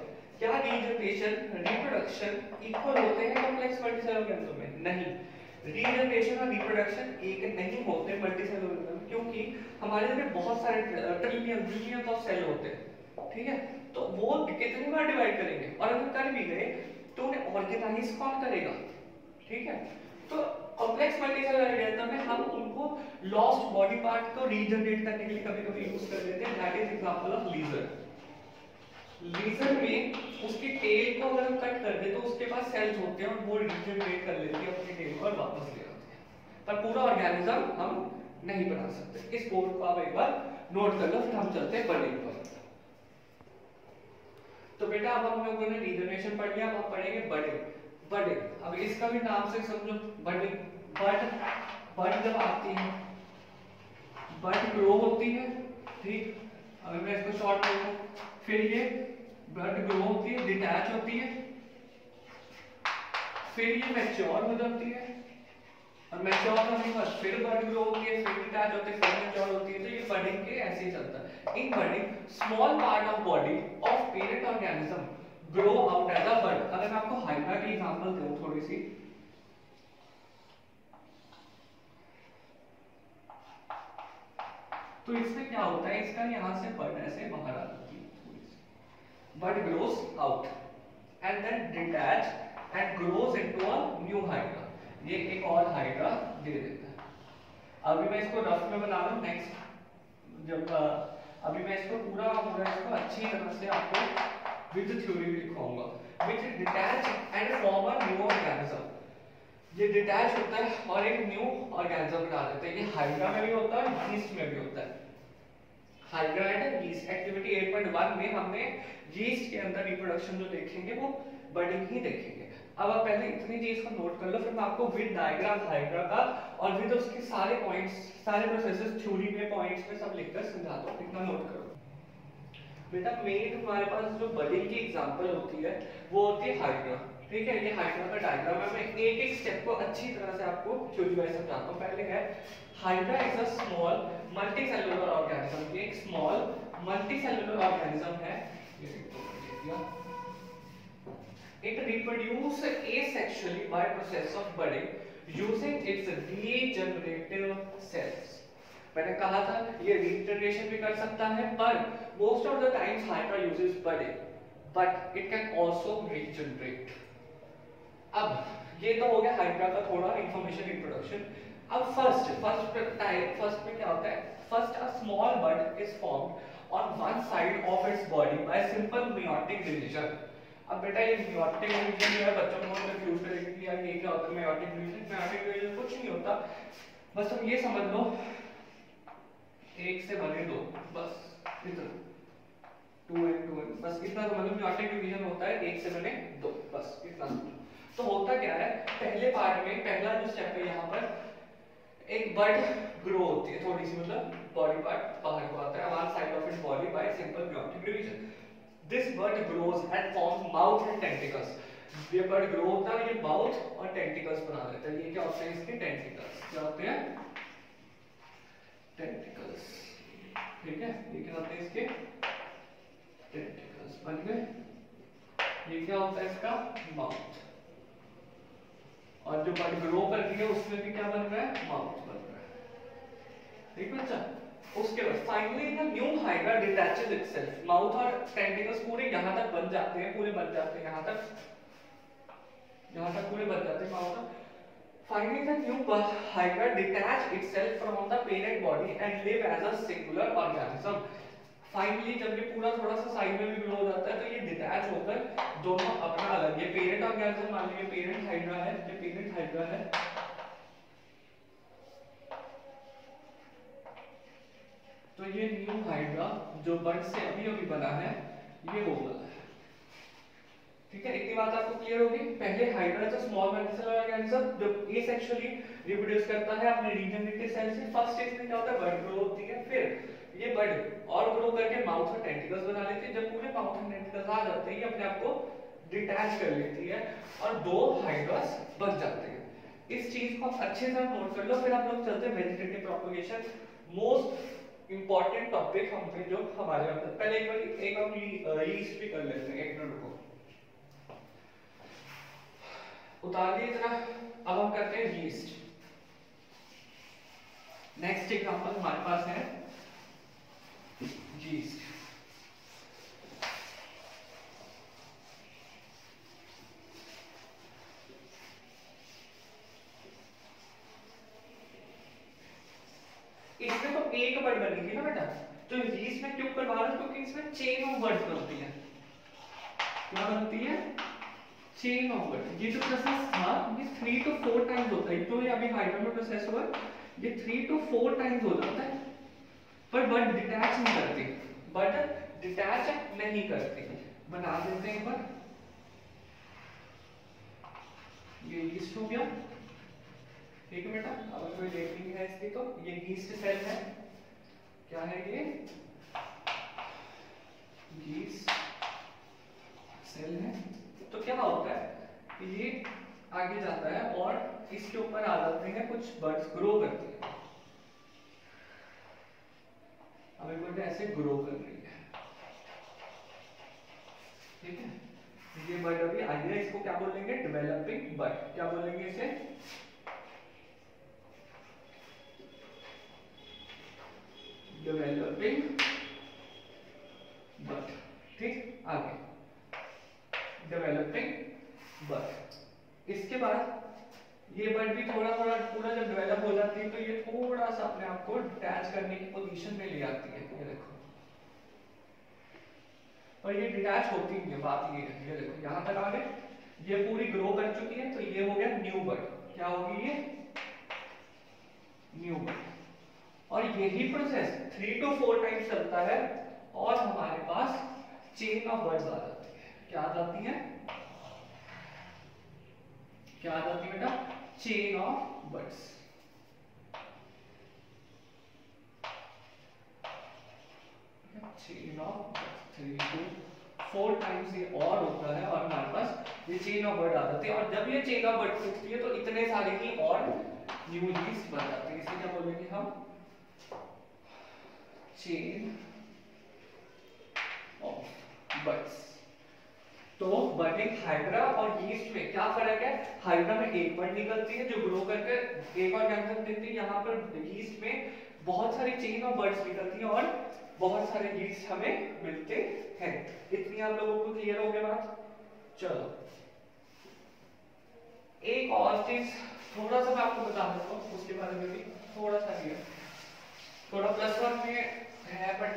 क्या रीजनरेशन रिप्रोडक्शन इक्वल होते हैं कॉम्प्लेक्स मल्टीसेलुलर ऑर्गेनिज्म में? नहीं, रीजनरेशन और रिप्रोडक्शन एक नहीं होते मल्टीसेलुलर ऑर्गेनिज्म में, क्योंकि हमारे में बहुत सारे ट्रिलियन ऑफ सेल होते हैं, ठीक है, तो वो कितनी बार डिवाइड करेंगे, और अगर कर भी गए तो उन्हें ऑर्गेनाइज कौन करेगा, ठीक है। तो कॉम्प्लेक्स मल्टीसेल ऑर्गेनिज्म में हम उनको लॉस्ट बॉडी पार्ट को रीजनरेट करने के लिए कभी-कभी यूज कर लेते हैं। That is example of lizard. Lizard में उसके टेल को अगर हम कट कर दे तो उसके पास सेल्स होते हैं और वो रीजनरेट कर लेते हैं अपने टेल को और वापस ले आते हैं, पर पूरा ऑर्गेनिज्म हम नहीं बना सकते। इस पॉइंट को आप एक बार नोट कर लो। फिर हम चलते हैं बडिंग पर। तो बेटा अब हम लोगों ने रीजनरेशन पढ़ लिया, अब हम पढ़ेंगे बडिंग। बडिंग अब इसका भी नाम से समझो, बडिंग बड जब आती है बड ग्रो होती है, ठीक। अगर मैं इसको शॉर्ट कर दूं, फिर ये बड ग्रो होती है, डिटैच होती है, फिर ये मैच्योर हो जाती है और मैच्योर होने के बाद फिर बड ग्रो होती है, फिर डिटैच होती है, फिर मैच्योर होती है। तो ये बडिंग के ऐसे ही चलता है। In budding small part of body of parent organism grow out as a bud. अगर मैं आपको हाइड्रा की एग्जांपल दूं थोड़ी सी, तो इसमें क्या होता है, इसका यहाँ से बड ऐसे बाहर आ जाती है, bud grows out and then detach and grows into a new hydra. ये एक और हाइड्रा दे देता है। अभी मैं इसको रफ में बना लूं, नेक्स्ट जब अभी मैं इसको पूरा इसको अच्छी तरह से आपको विद थ्योरी भी दिखाऊंगा। Which detach and form a new organism. ये डिटैच होता है और एक न्यू ऑर्गेनिज्म बना देता है। ये हाइड्रा में भी होता है और यीस्ट में भी होता है। हाइड्रा एंड यीस्ट एक्टिविटी 8.1 में हमने यीस्ट के अंदर रिप्रोडक्शन जो देखेंगे वो बडिंग ही देखेंगे। अब आप पहले इतनी चीज को नोट कर लो, फिर मैं आपको विद डायग्राम हाइड्रा का और विद उसके सारे पॉइंट्स, सारे प्रोसेसेस थ्योरी में, पॉइंट्स में सब लिखकर समझाता हूं। इतना नोट करो बेटा। मेन हमारे पास जो बडिंग की एग्जांपल होती है वो होती है हाइड्रा, ठीक है। ये हाइड्रा का डायग्राम है। मैं एक एक स्टेप को अच्छी तरह से आपको थ्योरी वाइज समझाता हूं। पहले है hydra is a small multicellular organism. एक स्मॉल मल्टीसेल्युलर ऑर्गेनिज्म है। It reproduce asexually by process of budding using its regenerative cells. मैंने कहा था ये रीजनरेशन भी कर सकता है, पर most of the times hydra uses budding, but it can also regenerate. अब ये तो हो गया हाइड्रा का थोड़ा इंफॉर्मेशन इंट्रोडक्शन। अब फर्स्ट में क्या होता है, first a small bud is formed on one side of its body by simple meiotic division. अब बेटा ये मेयोटिक डिवीजन जो है बच्चों को कंफ्यूज करेगा कि यार ये क्या होता है मेयोटिक डिवीजन। मेयोटिक डिवीजन कुछ नहीं होता, बस तुम ये समझ लो एक से बने दो, बस इतना 2 and 2 बस इतना समझ लो। मेयोटिक डिवीजन होता है एक से बने दो, बस इतना। तो होता क्या है, पहले पार्ट में पहला जो स्टेप है यहाँ पर एक बड ग्रो होती है थोड़ी सी, मतलब बॉडी पार्ट बाहर को आता है one side of its body by simple meiotic division. This bud grows and forms mouth and tentacles. ये बड ग्रो होता है, ये माउथ और टेंटिकल्स बना लेता है। ये क्या होते हैं, इसके टेंटिकल्स क्या होते हैं, टेंटिकल्स, ठीक है। ये क्या होते हैं, इसके टेंटिकल्स बन गए। ये क्या होता है, इसका माउथ। और जो बड ग्रो कर रही है उसमें भी क्या बन रहा है, माउथ बन रहा है, ठीक है बच्चा। उसके बाद finally the new hydra detaches itself. Mouth और टेंटिकल्स पूरे यहां तक बन जाते हैं, पूरे बन जाते हैं यहां तक पूरे बन जाते हैं mouth. Finally the new hydra detach itself from the parent body and live as a singular organism. Finally जब ये पूरा थोड़ा सा साइड में भी ग्रो हो जाता है तो ये डिटैच होकर दोनों अपना अलग, ये पेरेंट ऑर्गेनिज्म मान लीजिए पेरेंट हाइड्रा है, ये पेरेंट हाइड्रा है, तो ये न्यू हाइड्रा जो बड से अभी बना है ये वो वाला है, ठीक है। इतनी बात आपको क्लियर होगी। पहले हाइड्रा जो स्मॉल मल्टीसेलुलर ऑर्गेनिज्म जब एसेक्सुअली रिप्रोड्यूस करता है अपने रीजनरेटिव सेल से, फर्स्ट स्टेज में क्या होता है, बड ग्रो होती है, फिर ये बड और ग्रो करके माउथ और टेंटिकल्स बना लेती है। जब पूरे माउथ और टेंटिकल्स आ जाते हैं ये अपने आप को डिटैच कर लेती है और दो हाइड्रास बन जाते हैं। इस चीज को अच्छे से नोट कर लो। फिर हम लोग चलते हैं vegetative propagation. Most important topic हम पे जो हमारे अंदर, पहले एक बार यीस्ट भी कर लेते हैं। एक मिनट को उतार लिए जरा। अब हम करते हैं यीस्ट। नेक्स्ट एग्जांपल हमारे पास है yeast। एक बर्ड बनी थी ना बेटा, तो yeast में ट्यूब पर बाहर क्योंकि इसमें चेन ऑफ बर्ड्स बनती है, क्या बनती है चेन ऑफ बर्ड। ये जो प्रोसेस था ये 3 to 4 टाइम्स होता है, तो ये अभी हाइड्रा में प्रोसेस हुआ ये 3 to 4 टाइम्स हो जाता है, पर बर्ड डिटैच नहीं करती, बर्ड डिटैच नहीं करती, बना देते हैं बर्ड। ये yeast हो गया ठीक है बेटा, अगर कोई लेबलिंग है इसकी तो ये yeast सेल है, क्या है ये yeast सेल है। तो क्या होता है ये आगे जाता है और इसके ऊपर आ जाते हैं कुछ बर्ड्स ग्रो करते हैं, अभी बोलते ऐसे ग्रो कर रही है ठीक है ये बर्ड अभी आगे, इसको क्या बोलेंगे डेवलपिंग बर्ड, क्या बोलेंगे इसे डेवलपिंग बट ठीक आगे डेवलपिंग बट। इसके बाद ये बट भी थोड़ा थोड़ा पूरा जब डेवलप हो जाती है तो ये थोड़ा सा अपने आप को डिटैच करने की पोजीशन में ले आती है, ये देखो, और ये डिटैच होती है, बात ये है ये देखो यहाँ तक आ गए, ये पूरी ग्रो कर चुकी है, तो ये हो गया न्यू बट, क्या होगी ये न्यू बट। और यही प्रोसेस 3 to 4 टाइम्स चलता है और हमारे पास चेन ऑफ बर्ड्स आ जाती है, क्या आ जाती है बेटा chain of birds. Chain of 3 to 4 times ये और होता है और हमारे पास ये चेन ऑफ बर्ड आ जाती है, और जब ये चेन ऑफ बर्ड दिखती है तो इतने सारे की और न्यू yeast बन जाती है, इसे क्या बोलेंगे हम चेन ऑफ बर्ड्स। तो बडिंग हाइड्रा और yeast में क्या फर्क है, हाइड्रा में एक बर्ड निकलती है जो ग्रो करके एक और कैंसर देती है, यहाँ पर yeast में बहुत सारी चेन ऑफ बर्ड्स निकलती है और बहुत सारे yeast हमें मिलते हैं। इतनी आप लोगों को क्लियर हो गया बात। चलो एक और चीज थोड़ा सा मैं आपको बता देता हूँ उसके बारे में भी, थोड़ा सा क्लियर थोड़ा प्लस वन में है बट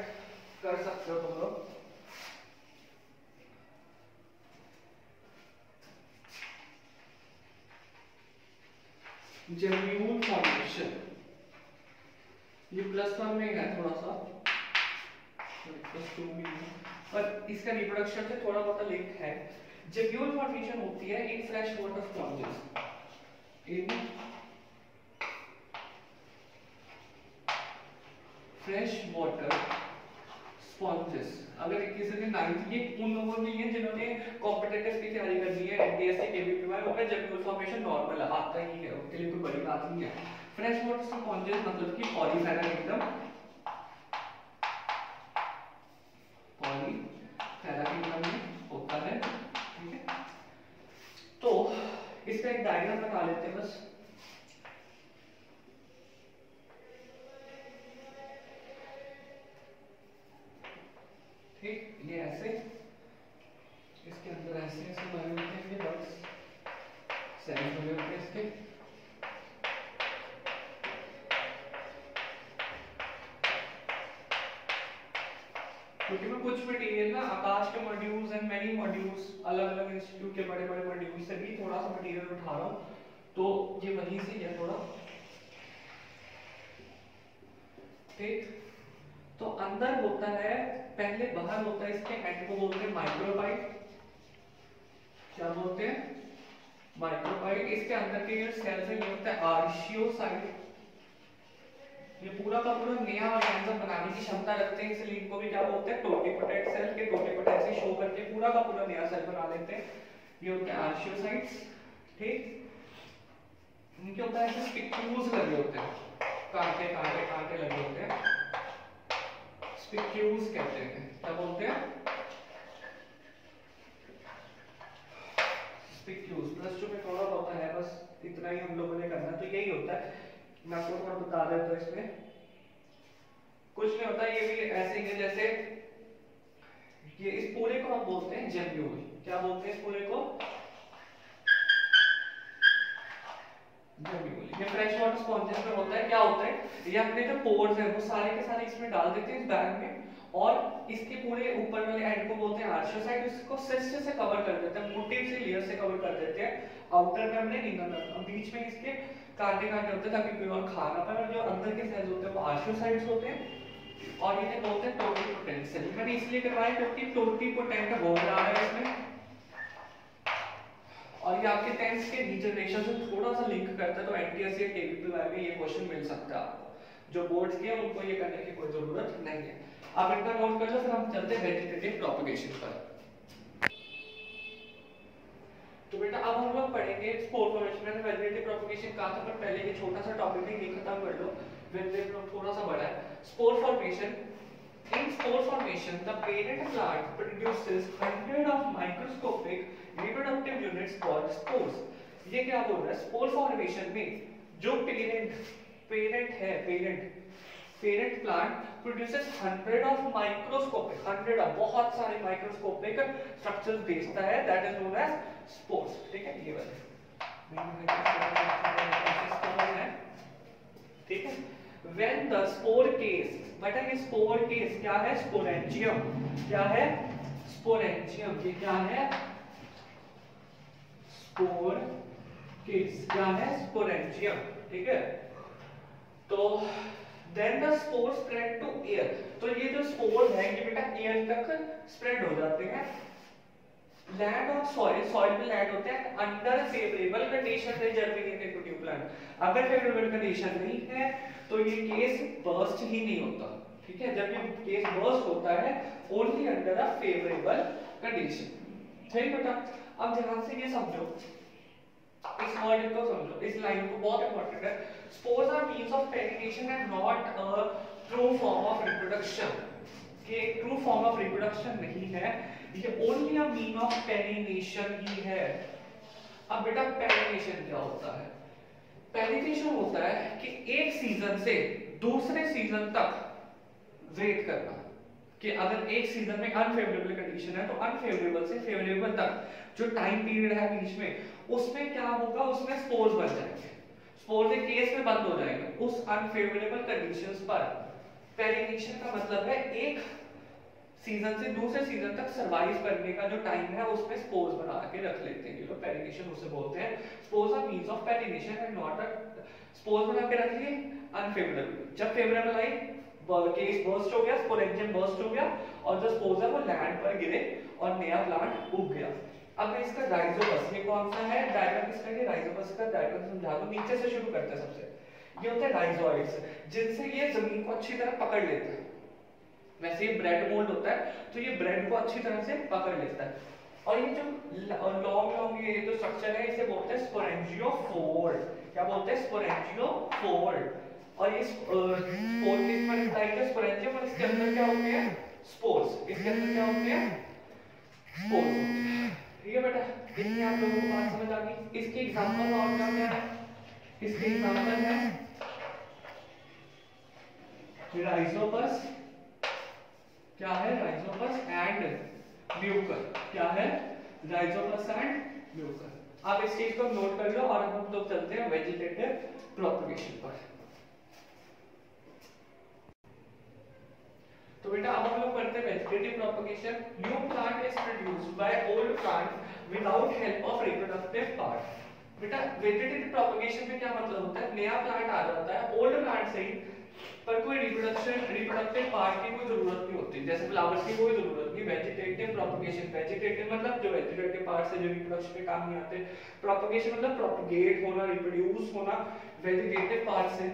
कर सकते हो तुम लोग। जर्म्यूल फॉर्मेशन ये प्लस 1 में है थोड़ा सा, प्लस 2 में है पर इसका रिप्रोडक्शन से थोड़ा बहुत लिंक है। जर्म्यूल फॉर्मेशन होती है in fresh water sponges, in fresh water sponges. अगर किसी ने 9th के उन लोगों के लिए जिन्होंने कॉम्पिटिटिव की तैयारी करनी है एनटीएससी केबीपीवाई, उनका जर्म्यूल फॉर्मेशन नॉर्मल आता ही है, उसके लिए कोई बड़ी बात नहीं है। फ्रेश वाटर स्पॉन्जेस मतलब कि पॉलीफेरल एकदम में होता है ठीक है। तो इसका एक डायग्राम बना लेते हैं बस, ठीक ये ऐसे इसके अंदर ऐसे ऐसे बने होते हैं, ये बस सेल्स बने होते हैं इसके, क्योंकि मैं कुछ मटेरियल ना आकाश के मॉड्यूल्स एंड मेनी मॉड्यूल्स अलग अलग इंस्टीट्यूट के बड़े बड़े मॉड्यूल्स से भी थोड़ा सा मटेरियल उठा रहा हूँ, तो ये वहीं से है थोड़ा ठीक। तो अंदर होता है पहले, बाहर होता है, इसके एंड को बोलते हैं माइक्रोबाइट, क्या बोलते हैं माइक्रोबाइट। इसके अंदर के जो सेल्स हैं ये होता है आर्शियोसाइट, ये पूरा का पूरा नया ऑर्गेनिज्म बनाने की क्षमता रखते हैं, इसलिए इनको भी क्या बोलते हैं टोटिपोटेंट सेल, के टोटिपोटेंट से शो करके पूरा का पूरा नया सेल बना लेते हैं, ये होते हैं आर्शियोसाइट्स ठीक। इनके होता है ऐसे स्पिक्यूल्स लगे होते हैं, कांटे कांटे कांटे लगे होते हैं, स्पिक्यूल्स कहते हैं, क्या बोलते हैं स्पिक्यूल्स। प्लस 2 में थोड़ा होता है बस, इतना ही हम लोगों ने करना, तो यही होता है मैं आपको थोड़ा बता देता हूं, इसमें कुछ नहीं होता, ये भी ऐसे ही जैसे ये इस पूरे को हम बोलते हैं जर्म्यूल, क्या बोलते हैं इस पूरे को ये फ्रेश वाटर स्पॉन्जेस में होता है। क्या होता है, ये अपने जो पोर्स हैं वो सारे के सारे इसमें डाल देते हैं इस बैग में, और इसके पूरे ऊपर वाले एंड को बोलते हैं आर्शियोसाइट, इसको सिस्ट से कवर कर देते हैं, मोटिव से लेयर से कवर कर देते हैं, आउटर मेम्ब्रेन इनर मेम्ब्रेन। बीच में इसके कांटे कांटे होते हैं ताकि कोई और खा ना पाए, और जो अंदर के सेल्स होते हैं वो आर्शियोसाइट्स होते हैं, और इन्हें बोलते हैं टोटिपोटेंट सेल। मैंने इसलिए करवाया क्योंकि टोटिपोटेंट का वर्ड आ रहा है इसमें, और ये आपके टेंस के रीजनरेशन से थोड़ा सा लिंक करता है, तो एनटीएस या केबीपीवाई में ये क्वेश्चन मिल सकता है आपको। जो बोर्ड्स के हैं उनको ये करने की कोई जरूरत नहीं है, आप इनका नोट कर लो। फिर हम चलते हैं वेजिटेटिव प्रोपेगेशन पर। तो बेटा अब हम लोग पढ़ेंगे spore formation and vegetative propagation का, तो पहले ये छोटा सा टॉपिक ही खत्म कर लो, वेजिटेटिव थोड़ा सा बड़ा है। Spore formation. In spore formation, the parent plant produces 100 of microscopic reproductive units called spores. ये क्या बोल रहा है, स्पोर फॉर्मेशन में जो parent plant produces 100 of microscopic, 100 of बहुत सारे माइक्रोस्कोपिक स्ट्रक्चर्स भेजता है, that is known as spores. ठीक है, ये वाला ठीक है। When the spore case, बेटा ये spore case क्या है, sporangium, क्या है sporangium, ये क्या है spore case, क्या है sporangium, ठीक है। तो then the spore spread to air, तो ये जो spores हैं ये बेटा air तक spread हो जाते हैं, लैंड और सॉइल, सॉइल पे लैंड होते हैं अंडर फेवरेबल कंडीशन में जर्मिनेटेड टू प्लांट। अगर फेवरेबल कंडीशन नहीं है तो ये केस बर्स्ट ही नहीं होता, ठीक है। जब ये केस बर्स्ट होता है only under a favourable condition, ठीक बेटा। अब ध्यान से ये समझो, इस वर्ड को समझो, इस लाइन को, बहुत इंपॉर्टेंट है। Spores are means of फेर्टिलाइजेशन and not a true form of reproduction. ये ट्रू फॉर्म ऑफ रिप्रोडक्शन नहीं है, ये only a mean of perennation ही है। अब बेटा पेरिनेशन क्या होता है, पेरिनेशन होता है कि एक सीजन से दूसरे सीजन तक वेट करना, कि अगर एक सीजन में अनफेवरेबल कंडीशन है तो अनफेवरेबल से फेवरेबल तक जो टाइम पीरियड है बीच में, उसमें क्या होगा, उसमें स्पोर्स बन जाएंगे, स्पोर्स एक केस में बंद हो जाएगा उस अनफेवरेबल कंडीशंस पर। पेरिनेशन का मतलब है एक सीजन से दूसरे सीजन तक सर्वाइव करने का जो टाइम है उसमें स्पोर्स बना के रख लेते हैं, पेरिनेशन उसे बोलते हैं। Spores are means of perennation and not a, spores बना के रख लिए अनफेवरेबल, जब फेवरेबल आई केस बर्स्ट हो गया, स्पोरेंजियम बर्स्ट हो गया, और जो स्पोर्स है वो लैंड पर गिरे और नया प्लांट उग गया। अब इसका राइजोपस, ये कौन सा है डायग्राम, इसका ये राइजोपस का डायग्राम समझा दूं, नीचे से शुरू करते हैं। सबसे ये होते हैं राइजोइड्स, जिनसे ये जमीन को अच्छी तरह पकड़ लेते हैं, वैसे ये ब्रेड मोल्ड होता है तो ये ब्रेड को अच्छी तरह से पकड़ लेता है। और ये जो लॉन्ग लॉन्ग ये जो स्ट्रक्चर है इसे बोलते हैं स्पोरेंजियोफोर, क्या बोलते हैं स्पोरेंजियोफोर। और ये फोर के ऊपर स्टाइल स्पोरेंजियम, और इसके अंदर क्या होते हैं स्पोर्स, इसके अंदर क्या होते हैं स्पोर्स। ठीक है बेटा, इतनी आप लोगों को बात समझ आ गई। इसके एग्जांपल और क्या क्या है, इसके एग्जांपल है राइजोपस, क्या है राइजोपस एंड म्यूकर, क्या है राइजोपस एंड म्यूकर। आप इस चीज को नोट कर लो, और हम लोग चलते हैं वेजिटेटिव प्रोपेगेशन पर। तो बेटा अब हम लोग करते हैं vegetative propagation. New plant is produced by old plant without help of reproductive part. बेटा वेजिटेटिव प्रोपेगेशन में क्या मतलब होता है, नया प्लांट आ जाता है ओल्ड प्लांट से ही, पर कोई रिप्रोडक्टिव पार्ट की कोई जरूरत नहीं होती, जैसे फ्लावर्स की कोई जरूरत नहीं। वेजिटेटिव प्रोपेगेशन, वेजिटेटिव मतलब जो वेजिटेटिव पार्ट से जो रिप्रोडक्शन के काम नहीं आते, प्रोपेगेशन मतलब प्रोपेगेट होना, रिप्रोड्यूस होना वेजिटेटिव पार्ट से।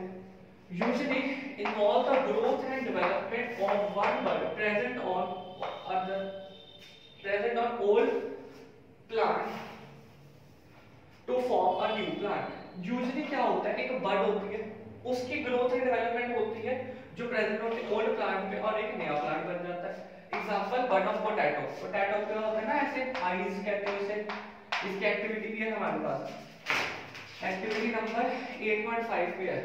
Usually involve the growth and development of one bud present on old plant to form a new plant. Usually क्या होता है, एक बड होती है, उसकी ग्रोथ एंड डेवलपमेंट होती है जो प्रेजेंट होती है ओल्ड प्लांट में, और एक नया प्लांट बन जाता है। Example bud of potato, potato क्या होता है ना ऐसे आइज कहते हैं उसे, इसकी एक्टिविटी भी है हमारे पास, एक्टिविटी नंबर 8.5 पे है।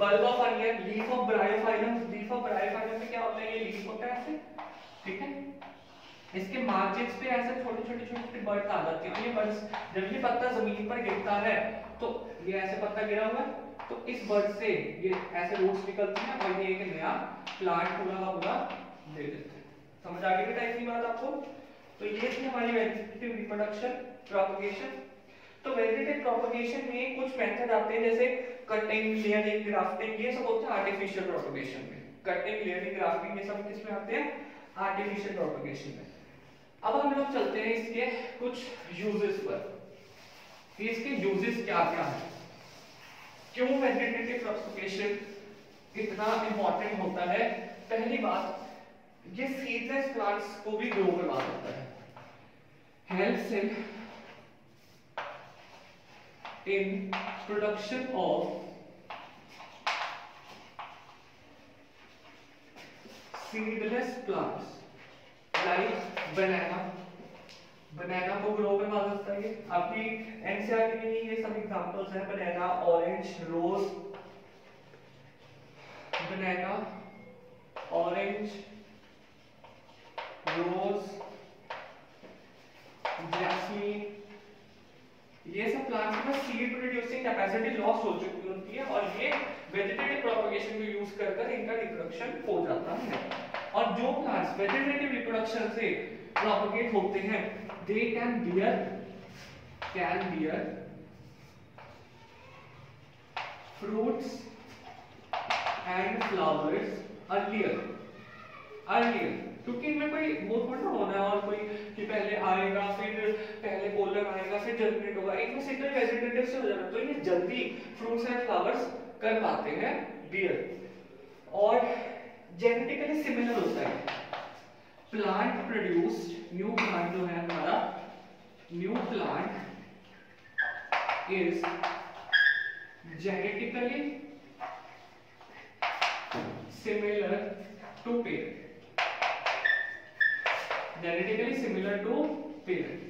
Bulb of onion, leaf of bryophyllum, leaf of bryophyllum में क्या होता है, ये लीफ होता है ऐसे, ठीक है, इसके मार्जिन्स पे ऐसे छोटे-छोटे बर्ड्स आ जाते हैं और ये बर्ड्स जब ये पत्ता जमीन पर गिरता है तो ये ऐसे पत्ता गिरा हुआ तो इस बर्ड से ये ऐसे रूट्स निकलते हैं और ये एक नया प्लांट पूरा ले लेते हैं। समझ आ गई बेटा इसकी बात आपको? तो ये थी हमारी वेजिटेटिव रिप्रोडक्शन प्रोपगेशन। तो वेजिटेटिव प्रोपगेशन में कुछ मेथड आते हैं जैसे कटिंग, लेयरिंग, ग्राफ्टिंग, ये सब होते हैं आर्टिफिशियल प्रोपगेशन में। कटिंग, लेयरिंग, ग्राफ्टिंग ये सब किसमें आते हैं? आर्टिफिशियल प्रोपगेशन में। अब हम लोग चलते हैं इसके कुछ यूजेस पर कि इसके यूजेस क्या-क्या हैं, क्यों वेजिटेटिव प्रोपगेशन इतना इंपॉर्टेंट होता है। पहली बात, ये सीडलेस प्लांट्स को भी ग्रो करवा सकता है, helps in production of seedless plants like banana को ग्रो करवा सकता है। आपकी एनसीईआरटी में ये सब एग्जांपल्स हैं, banana, orange, rose, banana, orange, rose, jasmine, ये सब प्लांट्स में सीड प्रोड्यूसिंग कैपेसिटी लॉस हो चुकी होती है और ये वेजिटेटिव प्रोपगेशन को यूज कर कर इनका रिप्रोडक्शन हो जाता है। और जो प्लांट्स वेजिटेटिव रिप्रोडक्शन से प्रोपगेट होते हैं they can bear fruits and flowers earlier, क्योंकि इनमें कोई वो थोड़ा होना है और कोई कि पहले आएगा फिर पहले पोलर आएगा फिर जर्मिनेट होगा, इनमें सिंगल वेजिटेटिव से हो जाता तो ये जल्दी फ्रूट्स एंड फ्लावर्स कर पाते हैं बियर। और जेनेटिकली सिमिलर होता है प्लांट प्रोड्यूस्ड, न्यू प्लांट जो है हमारा new plant is genetically similar to parent,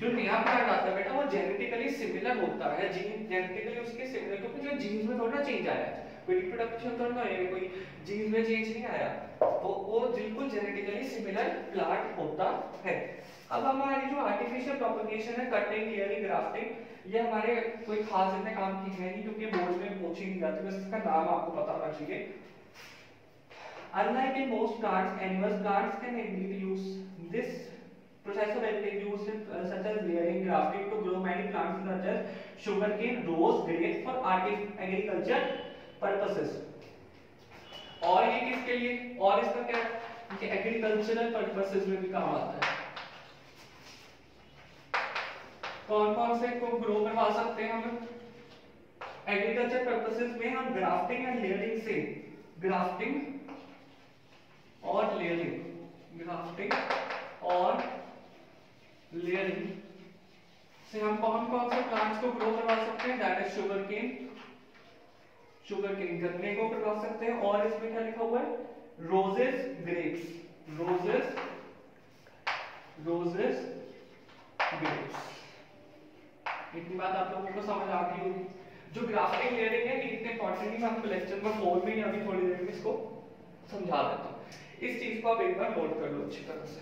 जो नया प्लांट आता है बेटा वो जेनेटिकली सिमिलर होता है, जीन जेनेटिकली उसके सिमिलर क्योंकि जो जीन्स में थोड़ा चेंज आया है, कोई रिप्रोडक्शन तो नहीं है, कोई जीन्स में चेंज नहीं आया, वो बिल्कुल जेनेटिकली सिमिलर प्लांट होता है। अब हमारी जो आर्टिफिशियल प्रोपगेशन है कटिंग, लेयरिंग, ग्राफ्टिंग, ये हमारे कोई खास इतने काम की है नहीं क्योंकि बोर्ड में पूछी नहीं जाती, बस इसका नाम आपको पता होना चाहिए। Unlike in most plants, animal plants can use this process of evolution such as layering, grafting to grow many plants such as sugarcane, rose, grape for agriculture purposes। और ये किसके लिए? और इसका क्या कि एग्रीकल्चरल पर्पसेस में भी काम आता है। कौन-कौन से को ग्रो करवा सकते हैं हम? एग्रीकल्चर पर्पसेस में हम ग्राफ्टिंग एंड लेयरिंग से हम कौन-कौन से प्लांट्स को ग्रो करवा सकते हैं? दैट इज शुगर केन गन्ने को करवा सकते हैं। और इसमें क्या लिखा हुआ है? Roses grapes. इतनी बात आप लोगों को समझ आ गई होगी। जो ग्राफ्टिंग लेयरिंग है ये इतने इंपॉर्टेंट नहीं, मैं आपको लेक्चर में 4 में अभी थोड़ी देर में इसको समझा देता हूं। इस चीज को आप एक बार नोट कर लो अच्छी तरह से।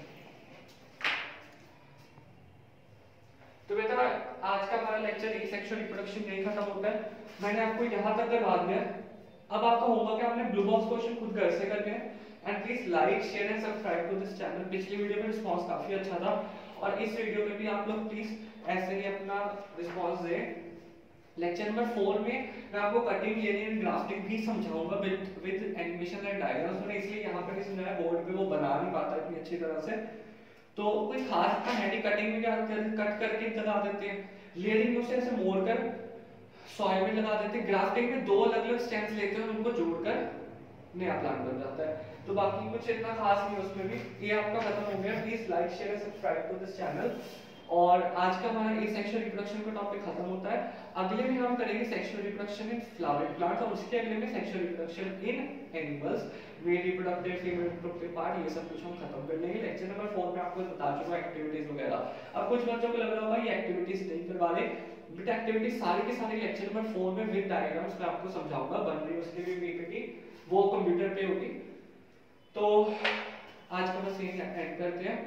तो बेटा आज का हमारा लेक्चर एसेक्सुअल रिप्रोडक्शन यही खत्म होता है। मैंने आपको यहां तक करवा दिया। अब आपका होगा कि आपने ब्लू बॉक्स क्वेश्चन खुद घर से करने हैं and please like, share and subscribe to this channel. पिछली वीडियो में रिस्पांस काफी अच्छा था और इस वीडियो में भी आप लोग प्लीज ऐसे ही अपना रिस्पांस दें। लेक्चर नंबर 4 में मैं आपको कटिंग, लेयरिंग एंड ग्राफ्टिंग भी समझाऊंगा विद एनिमेशन एंड डायग्राम्स, और इसलिए यहां पे भी समझाया, बोर्ड पे वो बना नहीं पाता इतनी अच्छी तरह से, तो कोई खास का हैंडी कटिंग में क्या कट करके लगा देते हैं, लेयरिंग को ऐसे मोड़ कर सॉइल में लगा देते हैं, ग्राफ्टिंग में दो अलग-अलग स्टेम्स लेते हैं और उनको जोड़कर नया प्लांट बन जाता है। तो बाकी कुछ इतना खास नहीं उसमें भी। ये आपका खत्म हो गया। Please like, share and subscribe to this channel. और आज का हमारा एसेक्सुअल रिप्रोडक्शन का टॉपिक खत्म होता है। अगले में हम करेंगे sexual reproduction in flower plants और उसके अगले में sexual reproduction in animals, male reproductive, female reproductive part, ये सब कुछ हम खत्म कर लेंगे। लेक्चर नंबर 4 में आपको बता चुका हूं एक्टिविटीज वगैरह। अब कुछ बच्चों को लग रहा होगा ये एक्टिविटीज नहीं करवा रहे, बट एक्टिविटी सारे के सारे लेक्चर नंबर 4 में विद डायग्राम्स मैं आपको समझाऊंगा। बन रही उसके लिए भी क्योंकि वो कंप्यूटर पे होगी। तो आज का बस यही एंड करते हैं।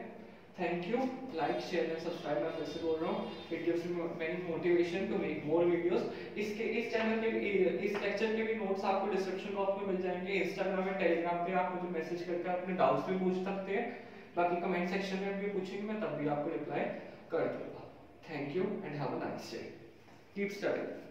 Thank you, like share and subscribe मैं फिर से बोल रहा हूँ, it gives me many motivation to make more videos. इसके इस चैनल के इस लेक्चर के भी नोट्स आपको डिस्क्रिप्शन बॉक्स में मिल जाएंगे। इंस्टाग्राम और टेलीग्राम पे आप मुझे मैसेज करके अपने डाउट्स भी पूछ सकते हैं, बाकी कमेंट सेक्शन में भी पूछेंगे, मैं तब भी आपको रिप्लाई कर दूंगा। Thank you and have a nice day, keep studying.